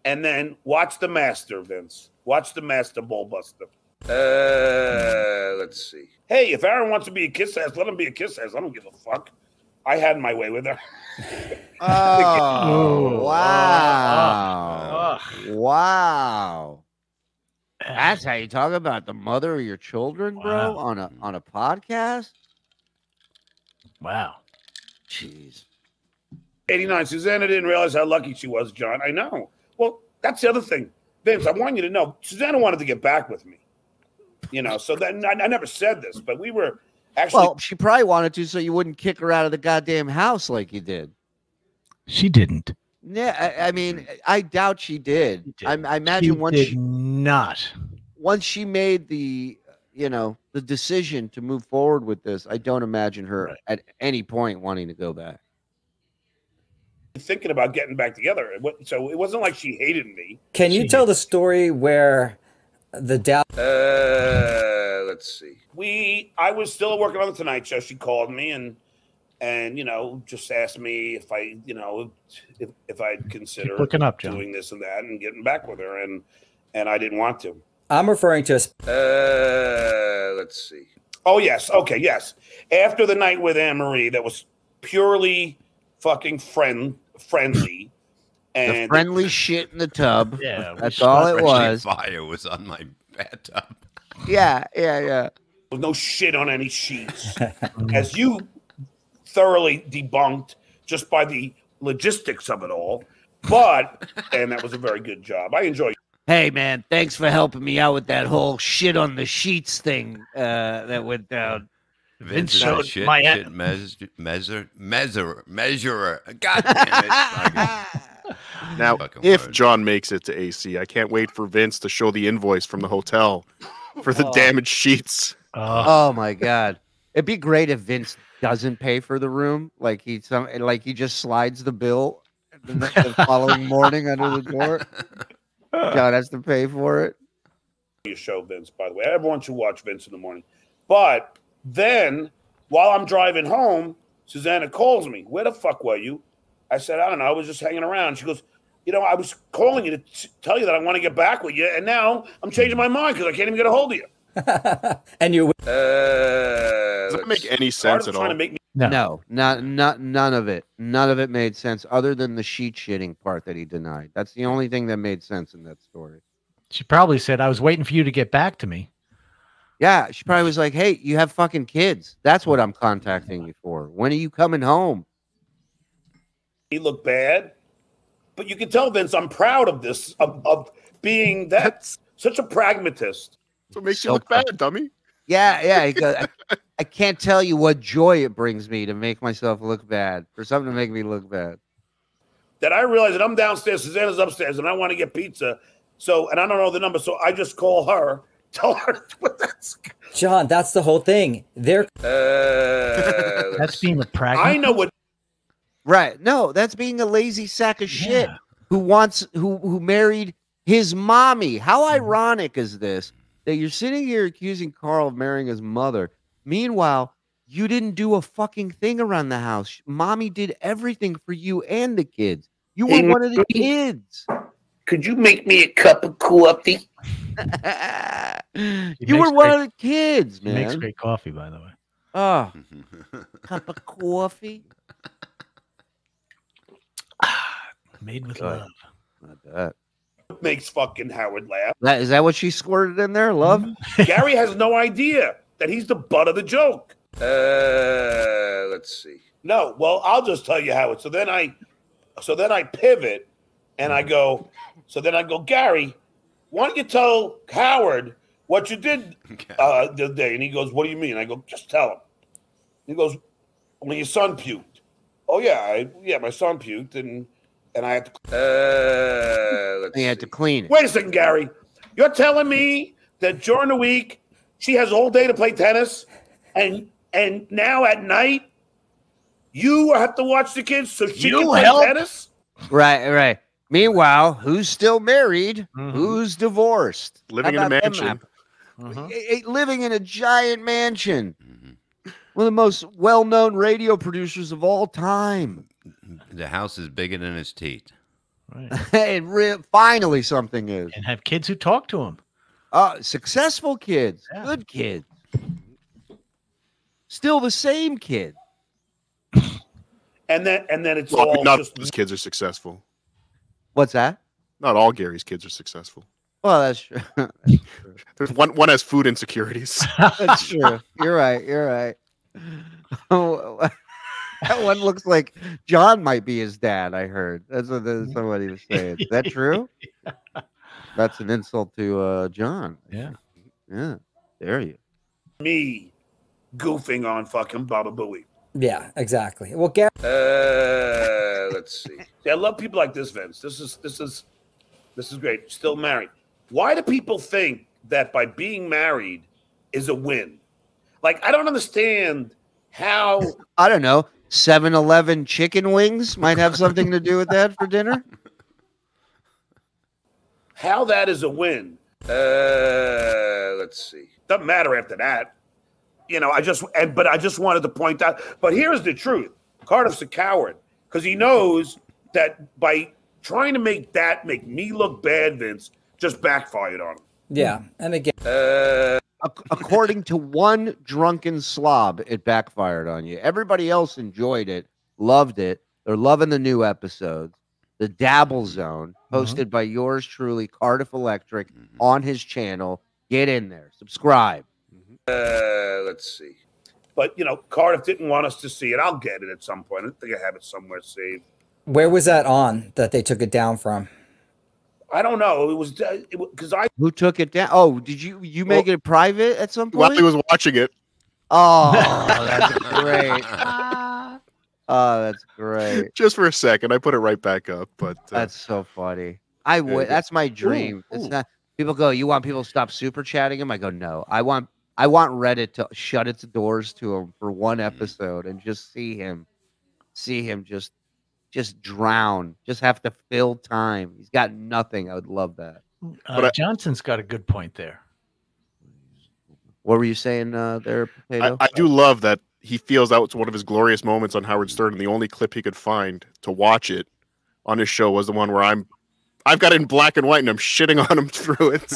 And then watch the master, Vince. Watch the master, Bullbuster. Let's see. Hey, if Aaron wants to be a kiss ass, let him be a kiss ass. I don't give a fuck. I had my way with her. Oh, wow. Wow. That's how you talk about the mother of your children, bro, on a podcast? Wow. Jeez. 89, Susanna didn't realize how lucky she was, John. I know. Well, that's the other thing. Vince, I want you to know, Susanna wanted to get back with me. You know, so that I never said this, but we were... Actually, well, she probably wanted to so you wouldn't kick her out of the goddamn house like you did. She didn't. Yeah, I mean, I doubt she did. She did. I imagine she once she made the, you know, the decision to move forward with this, I don't imagine her at any point wanting to go back. Thinking about getting back together. So it wasn't like she hated me. Can you tell the story where the doubt... Let's see. I was still working on the Tonight Show. She called me and you know, just asked me if I, you know, if I'd consider doing this and that and getting back with her, and I didn't want to. I'm referring to a let's see. Oh yes, okay, yes. After the night with Anne Marie, that was purely fucking friendly. And the friendly shit in the tub. Yeah, that's all it was. Fire was on my bathtub. Yeah. With no shit on any sheets, as you thoroughly debunked just by the logistics of it all. But, and that was a very good job. I enjoyed it. Hey, man, thanks for helping me out with that whole shit on the sheets thing that went down. Vince showed my shit measurer. God damn it. Now, if word. John makes it to AC, I can't wait for Vince to show the invoice from the hotel for the damaged sheets. Oh my God. It'd be great if Vince doesn't pay for the room. Like he just slides the bill the following morning under the door. John has to pay for it. You show Vince, by the way. Everyone should watch Vince in the morning. But then, while I'm driving home, Susanna calls me. Where the fuck were you? I said, I don't know. I was just hanging around. She goes, you know, I was calling you to tell you that I want to get back with you, and now I'm changing my mind because I can't even get a hold of you. And you're with does that make any sense at all? No, not none of it. None of it made sense other than the sheet-shitting part that he denied. That's the only thing that made sense in that story. She probably said, I was waiting for you to get back to me. Yeah, she probably was like, hey, you have fucking kids. That's what I'm contacting you for. When are you coming home? He looked bad. But you can tell, Vince, I'm proud of this, of being that's such a pragmatist. So it makes you look bad, dummy. Yeah. He goes, I can't tell you what joy it brings me to make myself look bad, for something to make me look bad. That I realize that I'm downstairs, Susanna's upstairs, and I want to get pizza. So, and I don't know the number, so I just call her. Tell her what that's. John, that's the whole thing. They're. That's being a pragmatist. I know what. Right. No, that's being a lazy sack of shit who married his mommy. How ironic is this that you're sitting here accusing Carl of marrying his mother? Meanwhile, you didn't do a fucking thing around the house. Mommy did everything for you and the kids. You were one of the kids. Could you make me a cup of coffee? You were one of the kids, man. He makes great coffee, by the way. Oh, cup of coffee. Made with love. Not that. Makes fucking Howard laugh. Is that what she squirted in there, love? Gary has no idea that he's the butt of the joke. Let's see. No, well, I'll just tell you, Howard. So then I pivot. And I go, Gary, why don't you tell Howard what you did the other day? And he goes, what do you mean? I go, just tell him. He goes, when your son puked. Oh, yeah. My son puked, and I had to clean it. Wait a second, Gary. You're telling me that during the week, she has all day to play tennis, and now at night, you have to watch the kids so she can play tennis? Right. Meanwhile, who's still married? Mm-hmm. Who's divorced? Living in a mansion. Mm-hmm. Living in a giant mansion. Mm-hmm. One of the most well-known radio producers of all time. The house is bigger than his teeth. Right. Finally something is. And have kids who talk to him. Successful kids. Yeah. Good kids. Still the same kid. And then it's all not just those kids are successful. What's that? Not all Gary's kids are successful. Well, that's true. There's one has food insecurities. That's true. You're right. Oh, that one looks like John might be his dad, I heard. That's what somebody was saying. Is that true? That's an insult to John. Yeah. There you. Me goofing on fucking Baba Booey. Yeah, exactly. Well, Gary. Let's see. I love people like this, Vince. This is great. Still married. Why do people think that by being married is a win? Like, I don't understand how. I don't know. 7-Eleven chicken wings might have something to do with that for dinner. How that is a win? Let's see. Doesn't matter after that. You know, I just wanted to point out. But here's the truth: Cardiff's a coward because he knows that by trying to make me look bad, Vince just backfired on him. Yeah, and again, according to one drunken slob, it backfired on you. Everybody else enjoyed it, loved it. They're loving the new episodes. The Dabble Zone, hosted by yours truly, Cardiff Electric, on his channel. Get in there, subscribe. Let's see. But, you know, Cardiff didn't want us to see it. I'll get it at some point. I think I have it somewhere saved. Where was that on that they took it down from? I don't know. It was because I... Who took it down? Oh, did you make it private at some point? While he was watching it. Oh, that's great. Oh, that's great. Just for a second, I put it right back up. But that's so funny. I would. That's my dream. Ooh, it's not. People go, you want people to stop super chatting him? I go, no. I want Reddit to shut its doors to him for one episode and just see him just drown, just have to fill time. He's got nothing. I would love that. But Johnson's got a good point there. What were you saying there, Potato? I do love that he feels that was one of his glorious moments on Howard Stern, and the only clip he could find to watch it on his show was the one where I've got it in black and white, and I'm shitting on him through it.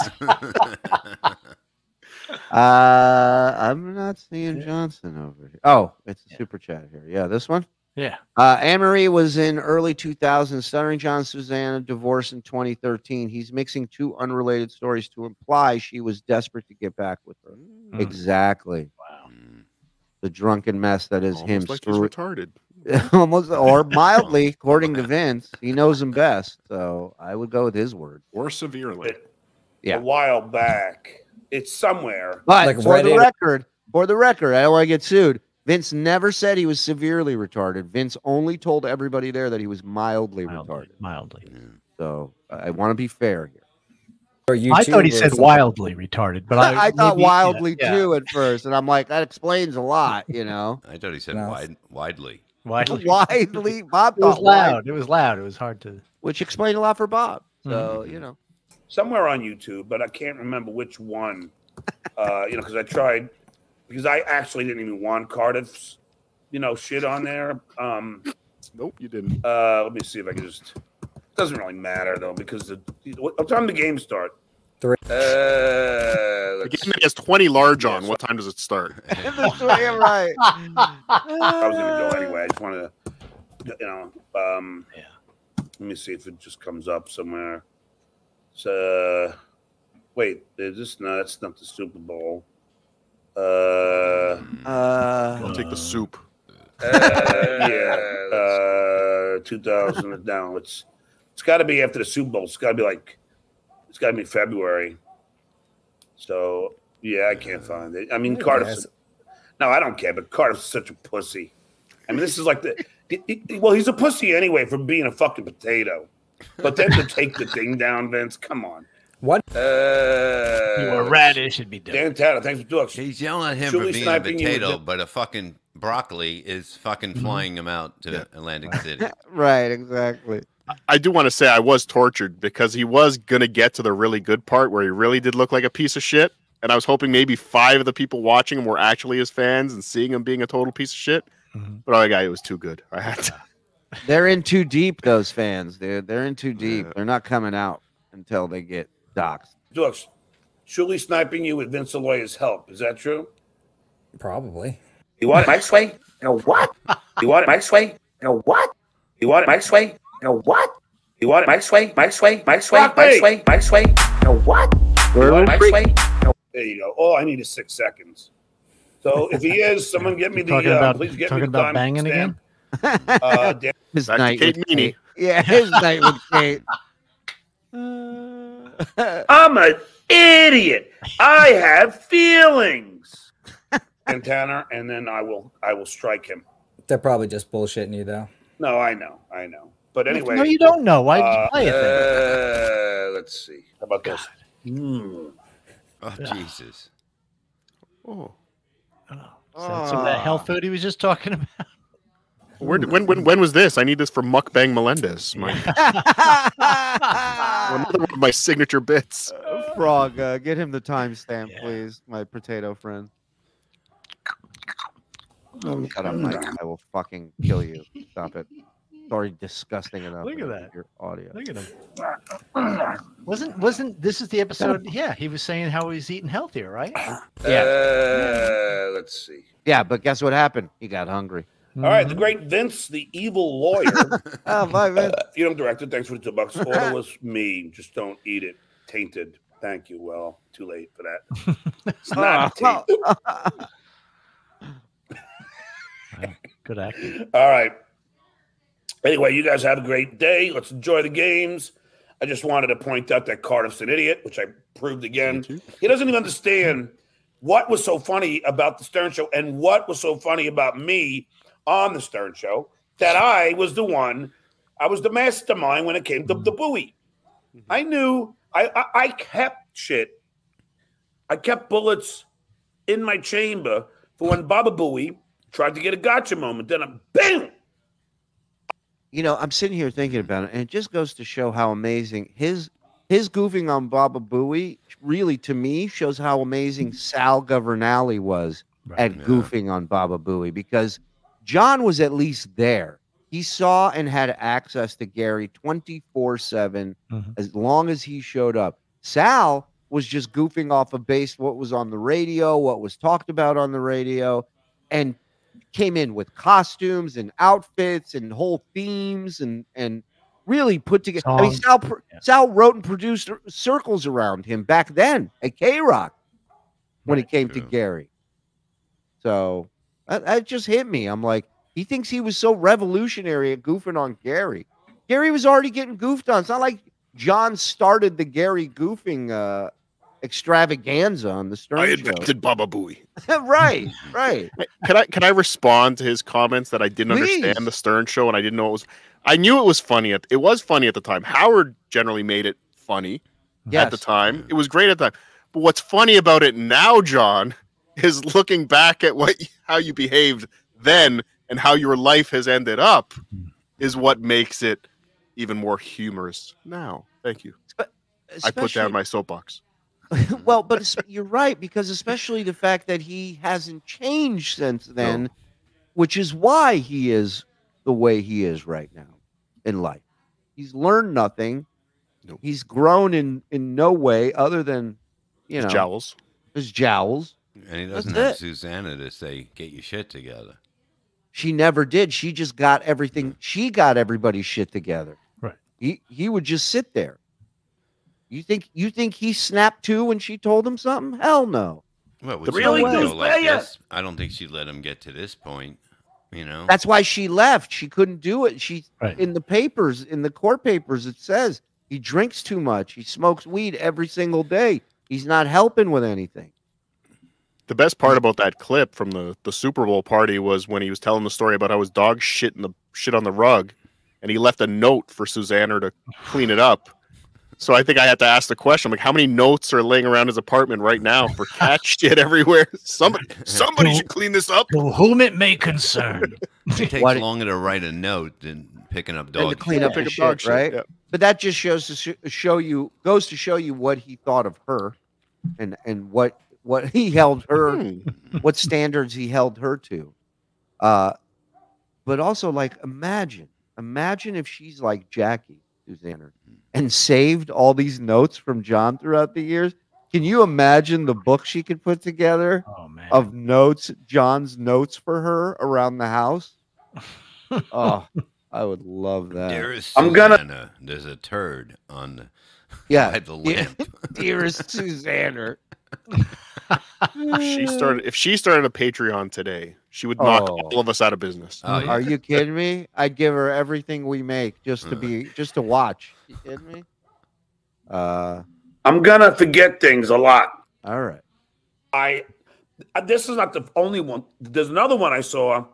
I'm not seeing Johnson over here. Oh, it's a super chat here. Yeah, this one? Yeah. Anne-Marie was in early 2000s. Stuttering John, Susanna, divorced in 2013. He's mixing two unrelated stories to imply she was desperate to get back with her. Mm. Exactly. Wow. The drunken mess that is almost him. Like he's retarded. Almost, or mildly, according to Vince. He knows him best, so I would go with his word. Or severely. Yeah. A while back. It's somewhere. But like for the record, I don't want to get sued. Vince never said he was severely retarded. Vince only told everybody there that he was mildly retarded. Mildly. Yeah. So I want to be fair here. I thought he said wildly retarded, but I thought wildly too at first, and I'm like, that explains a lot, you know. I thought he said widely. Widely. Bob it was loud. It was loud. It was hard to. Which explained a lot for Bob. So you know, somewhere on YouTube, but I can't remember which one. You know, because I tried. Because I actually didn't even want Cardiff's, you know, shit on there. Nope, you didn't. Let me see if I can just. It doesn't really matter though, because what time does the game start? 3. The game has 20 large on. What time does it start? Right. I was gonna go anyway. I just wanted to, you know. Yeah. Let me see if it just comes up somewhere. So, wait, is this? No, that's not the Super Bowl. I'll take the soup. Yeah. 2000. Now it's got to be after the Super Bowl. It's got to be February. So yeah, I can't find it. I mean, Cardiff. No, I don't care. But Cardiff's such a pussy. I mean, this is like well, he's a pussy anyway for being a fucking potato. But then to take the thing down, Vince. Come on. What? You were radish should be done. Dan Tatter, thanks for talking. He's yelling at him for being a potato, but a fucking broccoli is fucking flying him out to Atlantic City. Right, exactly. I do want to say I was tortured because he was going to get to the really good part where he really did look like a piece of shit. And I was hoping maybe 5 of the people watching him were actually his fans and seeing him being a total piece of shit. But oh, it was too good. I had to. They're in too deep, those fans, dude. They're in too deep. They're not coming out until they get doxed. Dooks, surely sniping you with Vince Aloya's help. Is that true? Probably. You want it Mike's way? No, what? You want it Mike's way? No, what? You want it Mike's way? No, what? You want it Mike's way? Mike's way? Mike's way? Mike's way? Mike's way? No, what? You want it Mike's way? No. There you go. Oh, I need 6 seconds. So if he is, someone get me the. Please get me the time banging again. His night Kate Meaney. Yeah, his night with Kate. I'm an idiot. I have feelings. And Tanner, and then I will strike him. They're probably just bullshitting you, though. No, I know. But anyway, no, you don't know. Why did you play it? Then? Let's see. How about this? Mm. Oh Jesus! Oh, so that health food he was just talking about. When was this? I need this for Mukbang Melendez. Another one of my signature bits. Frog, get him the timestamp, please, my potato friend. Oh, shut up, Mike. I will fucking kill you. Stop it. It's already disgusting enough. Look at that. Your audio. Look at him. Wasn't this is the episode? Yeah, he was saying how he's eating healthier, right? Yeah. Let's see. Yeah, but guess what happened? He got hungry. All right, the great Vince, the evil lawyer. Oh, bye, Vince. Theater director, thanks for the $2. Order was me. Just don't eat it. Tainted. Thank you. Well, too late for that. It's not tainted. Good acting. All right. Anyway, you guys have a great day. Let's enjoy the games. I just wanted to point out that Cardiff's an idiot, which I proved again. He doesn't even understand what was so funny about the Stern Show and what was so funny about me on the Stern Show that I was the mastermind when it came to the buoy. I knew I kept shit. I kept bullets in my chamber for when Baba Booey tried to get a gotcha moment. Then I'm bam. You know, I'm sitting here thinking about it, and it just goes to show how amazing his goofing on Baba Booey really, to me, shows how amazing Sal Governale was at goofing on Baba Booey, because John was at least there. He saw and had access to Gary 24/7 as long as he showed up. Sal was just goofing off of base what was on the radio, what was talked about on the radio, and came in with costumes and outfits and whole themes and really put together. I mean, Sal wrote and produced circles around him back then at K-Rock when it came to Gary. So that just hit me. I'm like, he thinks he was so revolutionary at goofing on Gary. Gary was already getting goofed on. It's not like John started the Gary goofing extravaganza on the Stern Show. I invented Baba Booey. right. Can I respond to his comments that I didn't understand the Stern Show and I didn't know it was? I knew it was funny. It was funny at the time. Howard generally made it funny at the time. It was great at the time. But what's funny about it now, John, is looking back at how you behaved then and how your life has ended up is what makes it even more humorous now. Thank you. I put down my soapbox. Well, but you're right, because especially the fact that he hasn't changed since then, which is why he is the way he is right now in life. He's learned nothing. He's grown in no way other than, you know, his jowls. And he doesn't have Susanna to say, get your shit together. She never did. She just got everything. She got everybody's shit together. Right. He would just sit there. You think he snapped too when she told him something? Hell no. Well, with really like this, I don't think she let him get to this point. You know. That's why she left. She couldn't do it. She in the papers, in the court papers, it says he drinks too much. He smokes weed every single day. He's not helping with anything. The best part about that clip from the Super Bowl party was when he was telling the story about how his dog shit on the rug, and he left a note for Susanna to clean it up. So I think I had to ask the question, like, how many notes are laying around his apartment right now for cat shit everywhere? Somebody should clean this up. To whom it may concern. It takes longer to write a note than picking up dog shit. Clean up the dog shit, right? Yeah. But that just goes to show you what he thought of her, and what he held her, what standards he held her to. But also, like, imagine if she's like Jackie, Susanna, and saved all these notes from John throughout the years. Can you imagine the book she could put together of notes, John's notes for her around the house? Oh, I would love that. Dearest Susanna, there's a turd on the, by the lamp. Dearest Susanna. If she started a Patreon today, she would knock all of us out of business. Oh, yeah. Are you kidding me? I'd give her everything we make just to watch. You kidding me? I'm gonna forget things a lot. All right. This is not the only one. There's another one I saw.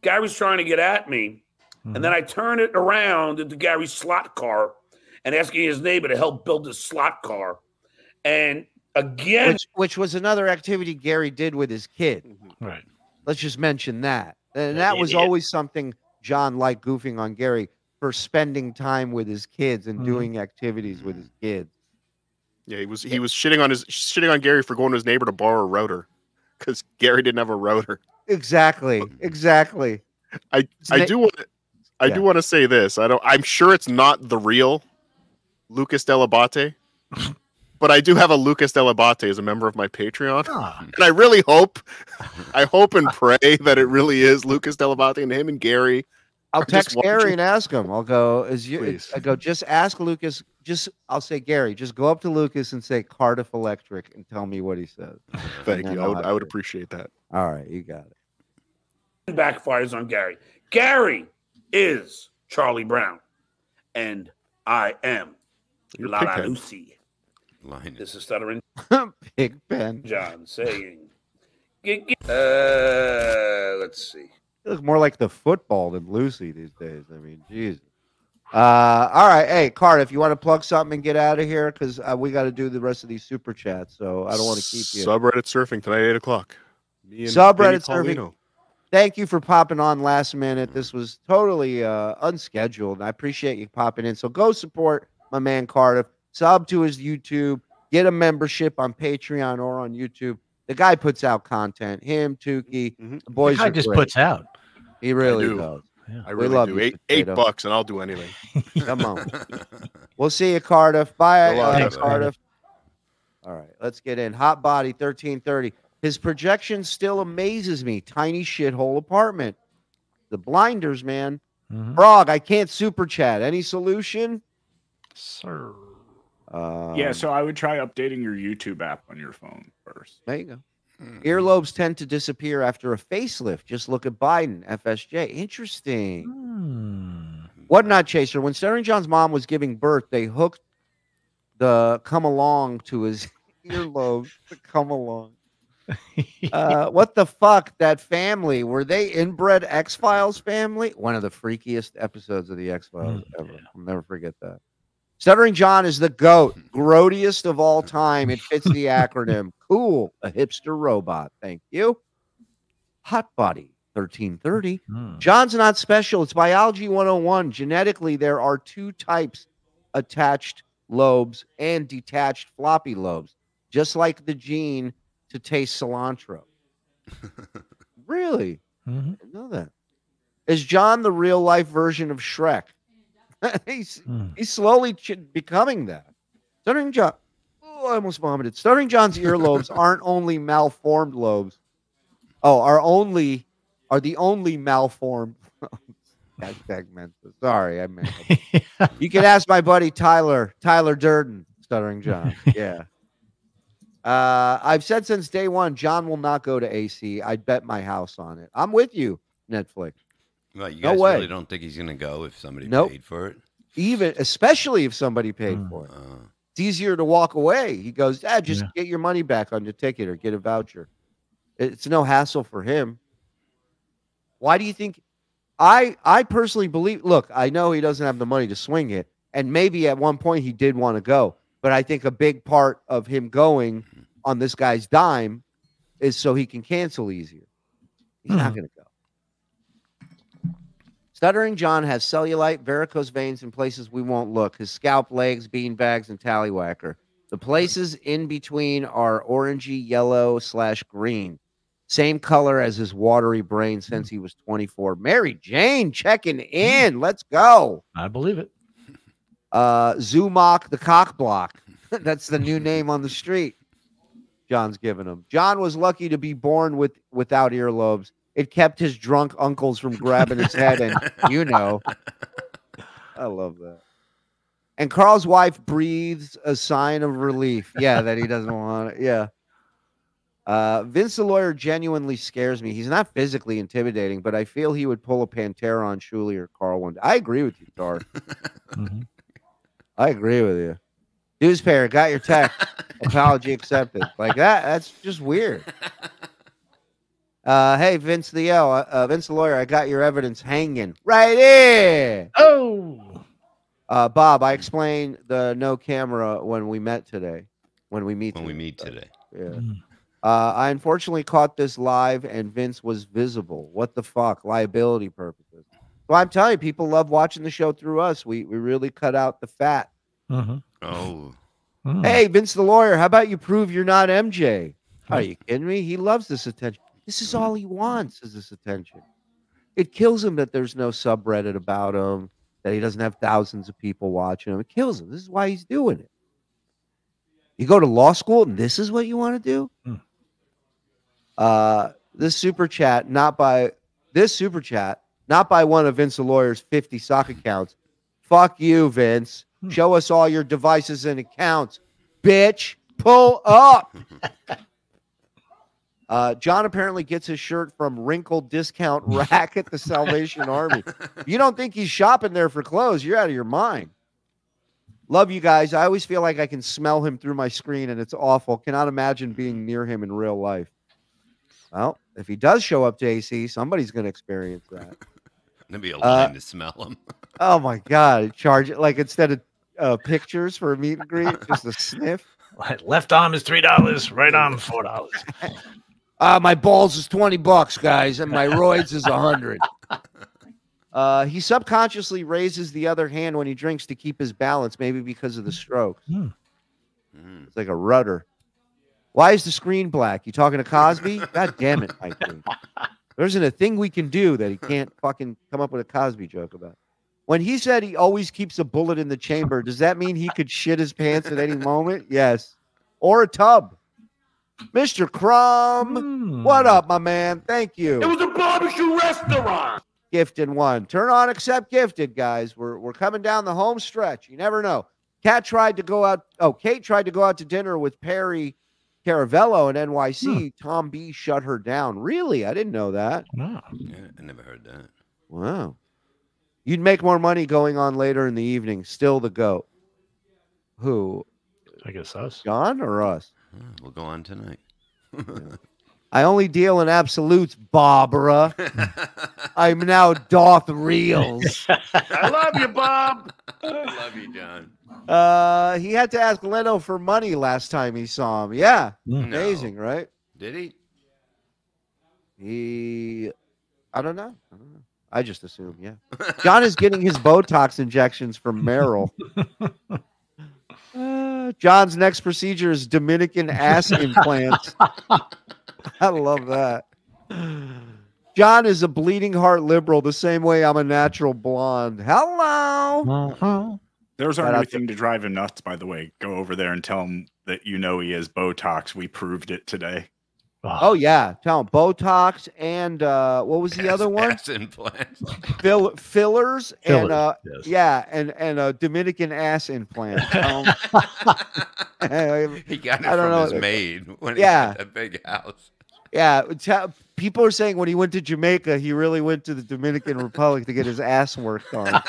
Gary's trying to get at me, and then I turn it around into Gary's slot car and asking his neighbor to help build his slot car. And again, which was another activity Gary did with his kid. Right. Let's just mention that. And that was always something John liked goofing on Gary for, spending time with his kids and doing activities with his kids. Yeah, he was shitting on Gary for going to his neighbor to borrow a router because Gary didn't have a router. Exactly. Exactly. I do want to say this. I'm sure it's not the real Lucas Della Batte. But I do have a Lucas Della Batte as a member of my Patreon. Oh. And I really hope, and pray that it really is Lucas Della Batte and him and Gary. I'll text Gary and ask him. I'll go, just ask Lucas. I'll say, Gary, just go up to Lucas and say Cardiff Electric and tell me what he says. Thank you. I would appreciate that. All right. You got it. Backfires on Gary. Gary is Charlie Brown. And I am La Lucy. This is Stuttering John saying Let's see. You look more like the football than Lucy these days. I mean, geez. All right. Hey, Carter, if you want to plug something and get out of here, because we got to do the rest of these super chats, so I don't want to keep you. Subreddit surfing tonight at 8 o'clock. Subreddit surfing. Thank you for popping on last minute. This was totally unscheduled. I appreciate you popping in. So go support my man Cardiff. Sub to his YouTube. Get a membership on Patreon or on YouTube. The guy puts out content. Him, Tukey, the boys. The guy just puts out. He really does. Yeah. I really love do. $8 and I'll do anything. Come on. We'll see you, Cardiff. Bye, Cardiff. All right, let's get in. Hot Body 1330. His projection still amazes me. Tiny shithole apartment. The blinders, man. Frog, I can't super chat. Any solution? Sir. Yeah, so I would try updating your YouTube app on your phone first. There you go. Earlobes tend to disappear after a facelift. Just look at Biden, FSJ. Interesting. Whatnot, Chaser. When Stuttering John's mom was giving birth, they hooked the come along to his earlobes. The come along. What the fuck? That family, were they inbred X-Files family? One of the freakiest episodes of the X-Files ever. Yeah. I'll never forget that. Stuttering John is the GOAT, grodiest of all time. It fits the acronym. Cool, a hipster robot. Thank you. Hot Body 1330. John's not special. It's biology 101. Genetically, there are two types: attached lobes and detached floppy lobes, just like the gene to taste cilantro. Really? I didn't know that. Is John the real life version of Shrek? He's slowly becoming that. Stuttering John. Oh, I almost vomited. Stuttering John's earlobes aren't only malformed lobes. Oh, are the only malformed. Sorry, I meant. You can ask my buddy Tyler Durden. Stuttering John. Yeah. I've said since day one, John will not go to AC. I'd bet my house on it. I'm with you, Netflix. Well, you guys really don't think he's going to go if somebody paid for it? Especially if somebody paid for it. It's easier to walk away. He goes, ah, just get your money back on your ticket or get a voucher. It's no hassle for him. Why do you think? I personally believe, look, I know he doesn't have the money to swing it, and maybe at one point he did want to go. But I think a big part of him going on this guy's dime is so he can cancel easier. He's not going to go. Stuttering John has cellulite, varicose veins in places we won't look. His scalp, legs, beanbags, and tallywhacker. The places in between are orangey, yellow, / green. Same color as his watery brain since he was 24. Mary Jane checking in. Let's go. I believe it. Zumok the cock block. That's the new name on the street John's giving him. John was lucky to be born without earlobes. It kept his drunk uncles from grabbing his head, and you know, I love that. And Carl's wife breathes a sign of relief. Yeah, that he doesn't want it. Yeah. Vince the lawyer genuinely scares me. He's not physically intimidating, but I feel he would pull a Pantera on Shuley or Carl one day. I agree with you, Dar. I agree with you. Newspaper, got your text. Apology accepted. Like that. That's just weird. Hey, Vince the L. Vince the lawyer, I got your evidence hanging right here. Oh. Bob, I explained the no camera when we met today. When we meet today. Yeah. I unfortunately caught this live and Vince was visible. What the fuck? Liability purposes. Well, I'm telling you, people love watching the show through us. We really cut out the fat. Hey, Vince the lawyer, how about you prove you're not MJ? Are you kidding me? He loves this attention. This is all he wants, is this attention. It kills him that there's no subreddit about him, that he doesn't have thousands of people watching him. It kills him. This is why he's doing it. You go to law school, and this is what you want to do? This super chat, not by one of Vince the lawyer's 50 sock accounts. Fuck you, Vince. Show us all your devices and accounts. Bitch, pull up. John apparently gets his shirt from wrinkled discount rack at the Salvation Army. You don't think he's shopping there for clothes. You're out of your mind. Love you guys. I always feel like I can smell him through my screen, and it's awful. Cannot imagine being near him in real life. Well, if he does show up, JC, somebody's going to experience that. It'd be a line to smell him. Oh my God! Charge it like instead of pictures for a meet and greet, just a sniff. Left arm is $3, right arm $4. My balls is $20, guys, and my roids is $100. He subconsciously raises the other hand when he drinks to keep his balance, maybe because of the strokes. Mm. It's like a rudder. Why is the screen black? You talking to Cosby? God damn it, Mike. There isn't a thing we can do that he can't fucking come up with a Cosby joke about. When he said he always keeps a bullet in the chamber, does that mean he could shit his pants at any moment? Yes. Or a tub. Mr. Crumb, what up, my man? Thank you. It was a barbecue restaurant. Gifted one. Turn on accept gifted, guys. We're coming down the home stretch. You never know. Kate tried to go out to dinner with Perry Caravello in NYC. Tom B shut her down. Really? I didn't know that. No. Yeah, I never heard that. Wow. You'd make more money going on later in the evening. Still the GOAT. Who? I guess us. John or us? Yeah, we'll go on tonight. Yeah. I only deal in absolutes, Barbara. I'm now Darth Reels. I love you, Bob. I love you, John. He had to ask Leno for money last time he saw him. Yeah. No. Amazing, right? Did he? I don't know. I don't know. I just assume, yeah. John is getting his Botox injections from Merrill. John's next procedure is Dominican ass implants. I love that. John is a bleeding heart liberal the same way I'm a natural blonde. Hello. There's our new thing to drive him nuts, by the way. Go over there and tell him that you know he has Botox. We proved it today. Oh, yeah. Tell him Botox and what was the other one? Ass implants. Fillers. And, yes. Yeah, and a Dominican ass implant. He got it from his maid when he had that big house. Yeah. People are saying when he went to Jamaica, he really went to the Dominican Republic to get his ass worked on.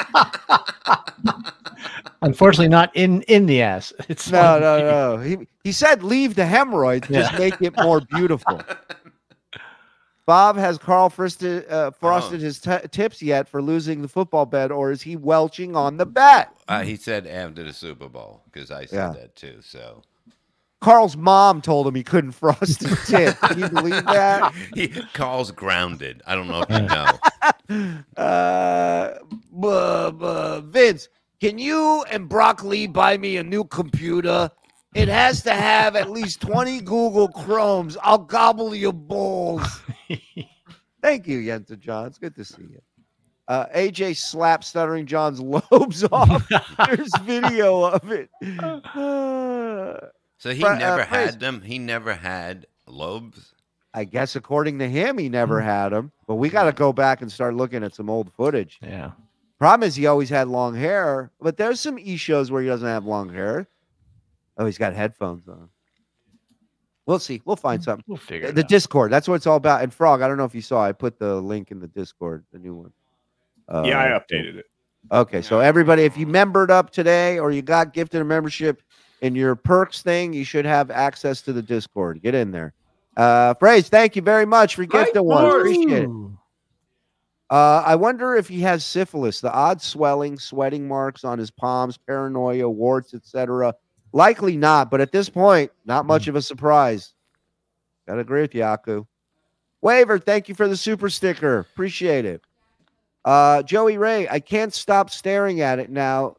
Unfortunately, not in the ass. It's no. He said leave the hemorrhoids, just make it more beautiful. Bob, has Carl frosted his tips yet for losing the football bet, or is he welching on the bet? He said after the Super Bowl, because I said that too. So Carl's mom told him he couldn't frost his tip. Can you believe that? Carl's grounded. I don't know if you know. Vince. Can you and Brock Lee buy me a new computer? It has to have at least 20 Google Chromes. I'll gobble your balls. Thank you, Yenta John. It's good to see you. AJ slapped Stuttering John's lobes off. There's video of it. So he never had them? He never had lobes? I guess according to him, he never had them. But we got to go back and start looking at some old footage. Yeah. Problem is he always had long hair, but there's some e-shows where he doesn't have long hair. Oh, he's got headphones on. We'll see. We'll find something. We'll figure it out. The Discord. That's what it's all about. And Frog, I don't know if you saw, I put the link in the Discord, the new one. Yeah, I updated it. Okay, so everybody, if you membered up today or you got gifted a membership in your perks thing, you should have access to the Discord. Get in there. Phrase, thank you very much for gifting one. Appreciate it. I wonder if he has syphilis, the odd swelling, sweating marks on his palms, paranoia, warts, etc. Likely not, but at this point, not much of a surprise. Gotta agree with you, Yaku. Waver, thank you for the super sticker. Appreciate it. Joey Ray, I can't stop staring at it now.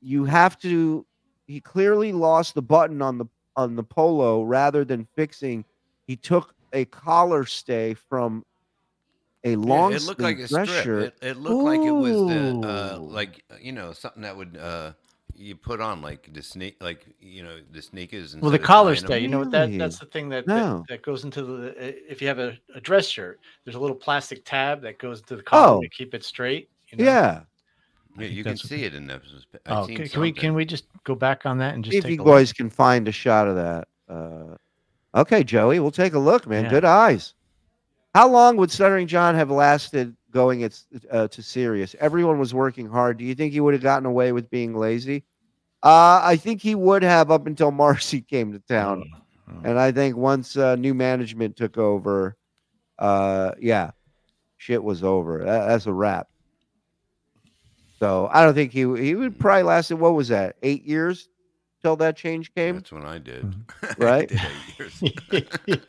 You have to... He clearly lost the button on the polo rather than fixing. He took a collar stay from... A long it looked like a strip. It looked like it was the, like you know something that would you put on like the sneakers. Well, the collar stay. You know what that's the thing that goes into the if you have a dress shirt. There's a little plastic tab that goes to the collar to keep it straight. You know? Yeah, you can see it in the. Oh, can we just go back on that and just see if you guys can find a shot of that? Okay, Joey, we'll take a look, man. Yeah. Good eyes. How long would Stuttering John have lasted going to Sirius? Everyone was working hard. Do you think he would have gotten away with being lazy? I think he would have up until Marcy came to town. And I think once new management took over, yeah, shit was over. That's a wrap. So I don't think he would probably lasted. What was that? 8 years till that change came. That's when I did. Right. I did 8 years.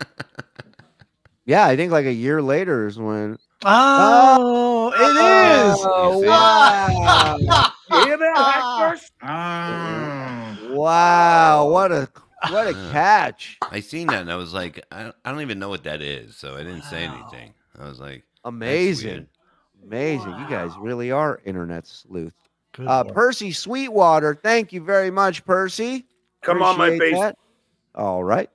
Yeah, I think like a year later is when. Oh, it is. Oh, wow. Wow, what a catch. I seen that and I was like, I don't even know what that is, so I didn't say anything. I was like, amazing. Wow. You guys really are internet sleuth. Percy Sweetwater, thank you very much, Percy. Come on my face. That. All right.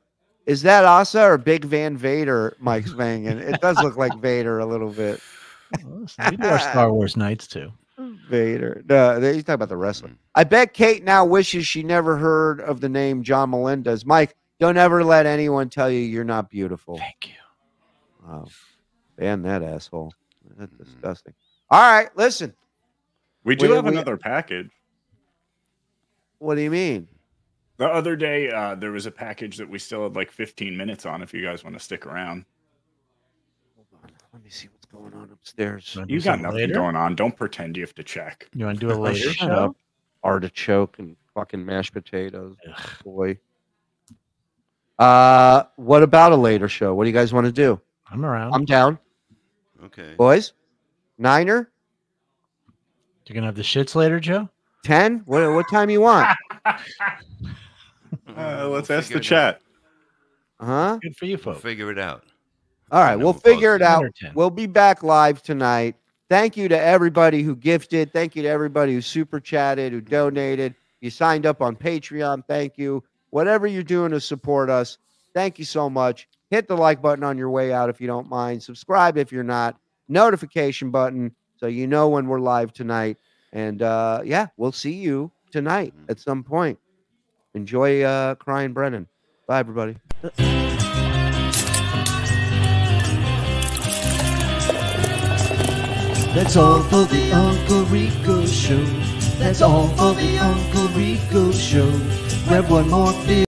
Is that Asa or Big Van Vader, Mike's banging? It does look like Vader a little bit. We do our Star Wars nights too. Vader. No, he's talking about the wrestling. I bet Kate now wishes she never heard of the name John Melendez. Mike, don't ever let anyone tell you you're not beautiful. Thank you. Wow. Ban that asshole. That's disgusting. All right, listen. We do have another package. What do you mean? The other day, there was a package that we still had like 15 minutes on if you guys want to stick around. Hold on. Let me see what's going on upstairs. You got nothing going on. Don't pretend you have to check. You want to do a later show? Artichoke and fucking mashed potatoes. Ugh. Boy. What about a later show? What do you guys want to do? I'm around. I'm down. Okay. Boys? Niner? You're going to have the shits later, Joe? 10? What time you want? Let's ask the chat. Huh? Good for you folks. We'll figure it out. All right, we'll figure it out. We'll be back live tonight. Thank you to everybody who gifted. Thank you to everybody who super chatted, who donated. You signed up on Patreon. Thank you. Whatever you're doing to support us, thank you so much. Hit the like button on your way out if you don't mind. Subscribe if you're not. Notification button so you know when we're live tonight. And yeah, we'll see you tonight at some point. Enjoy Crying Brennan. Bye, everybody. That's all for the Uncle Rico Show. That's all for the Uncle Rico Show. Grab one more beer.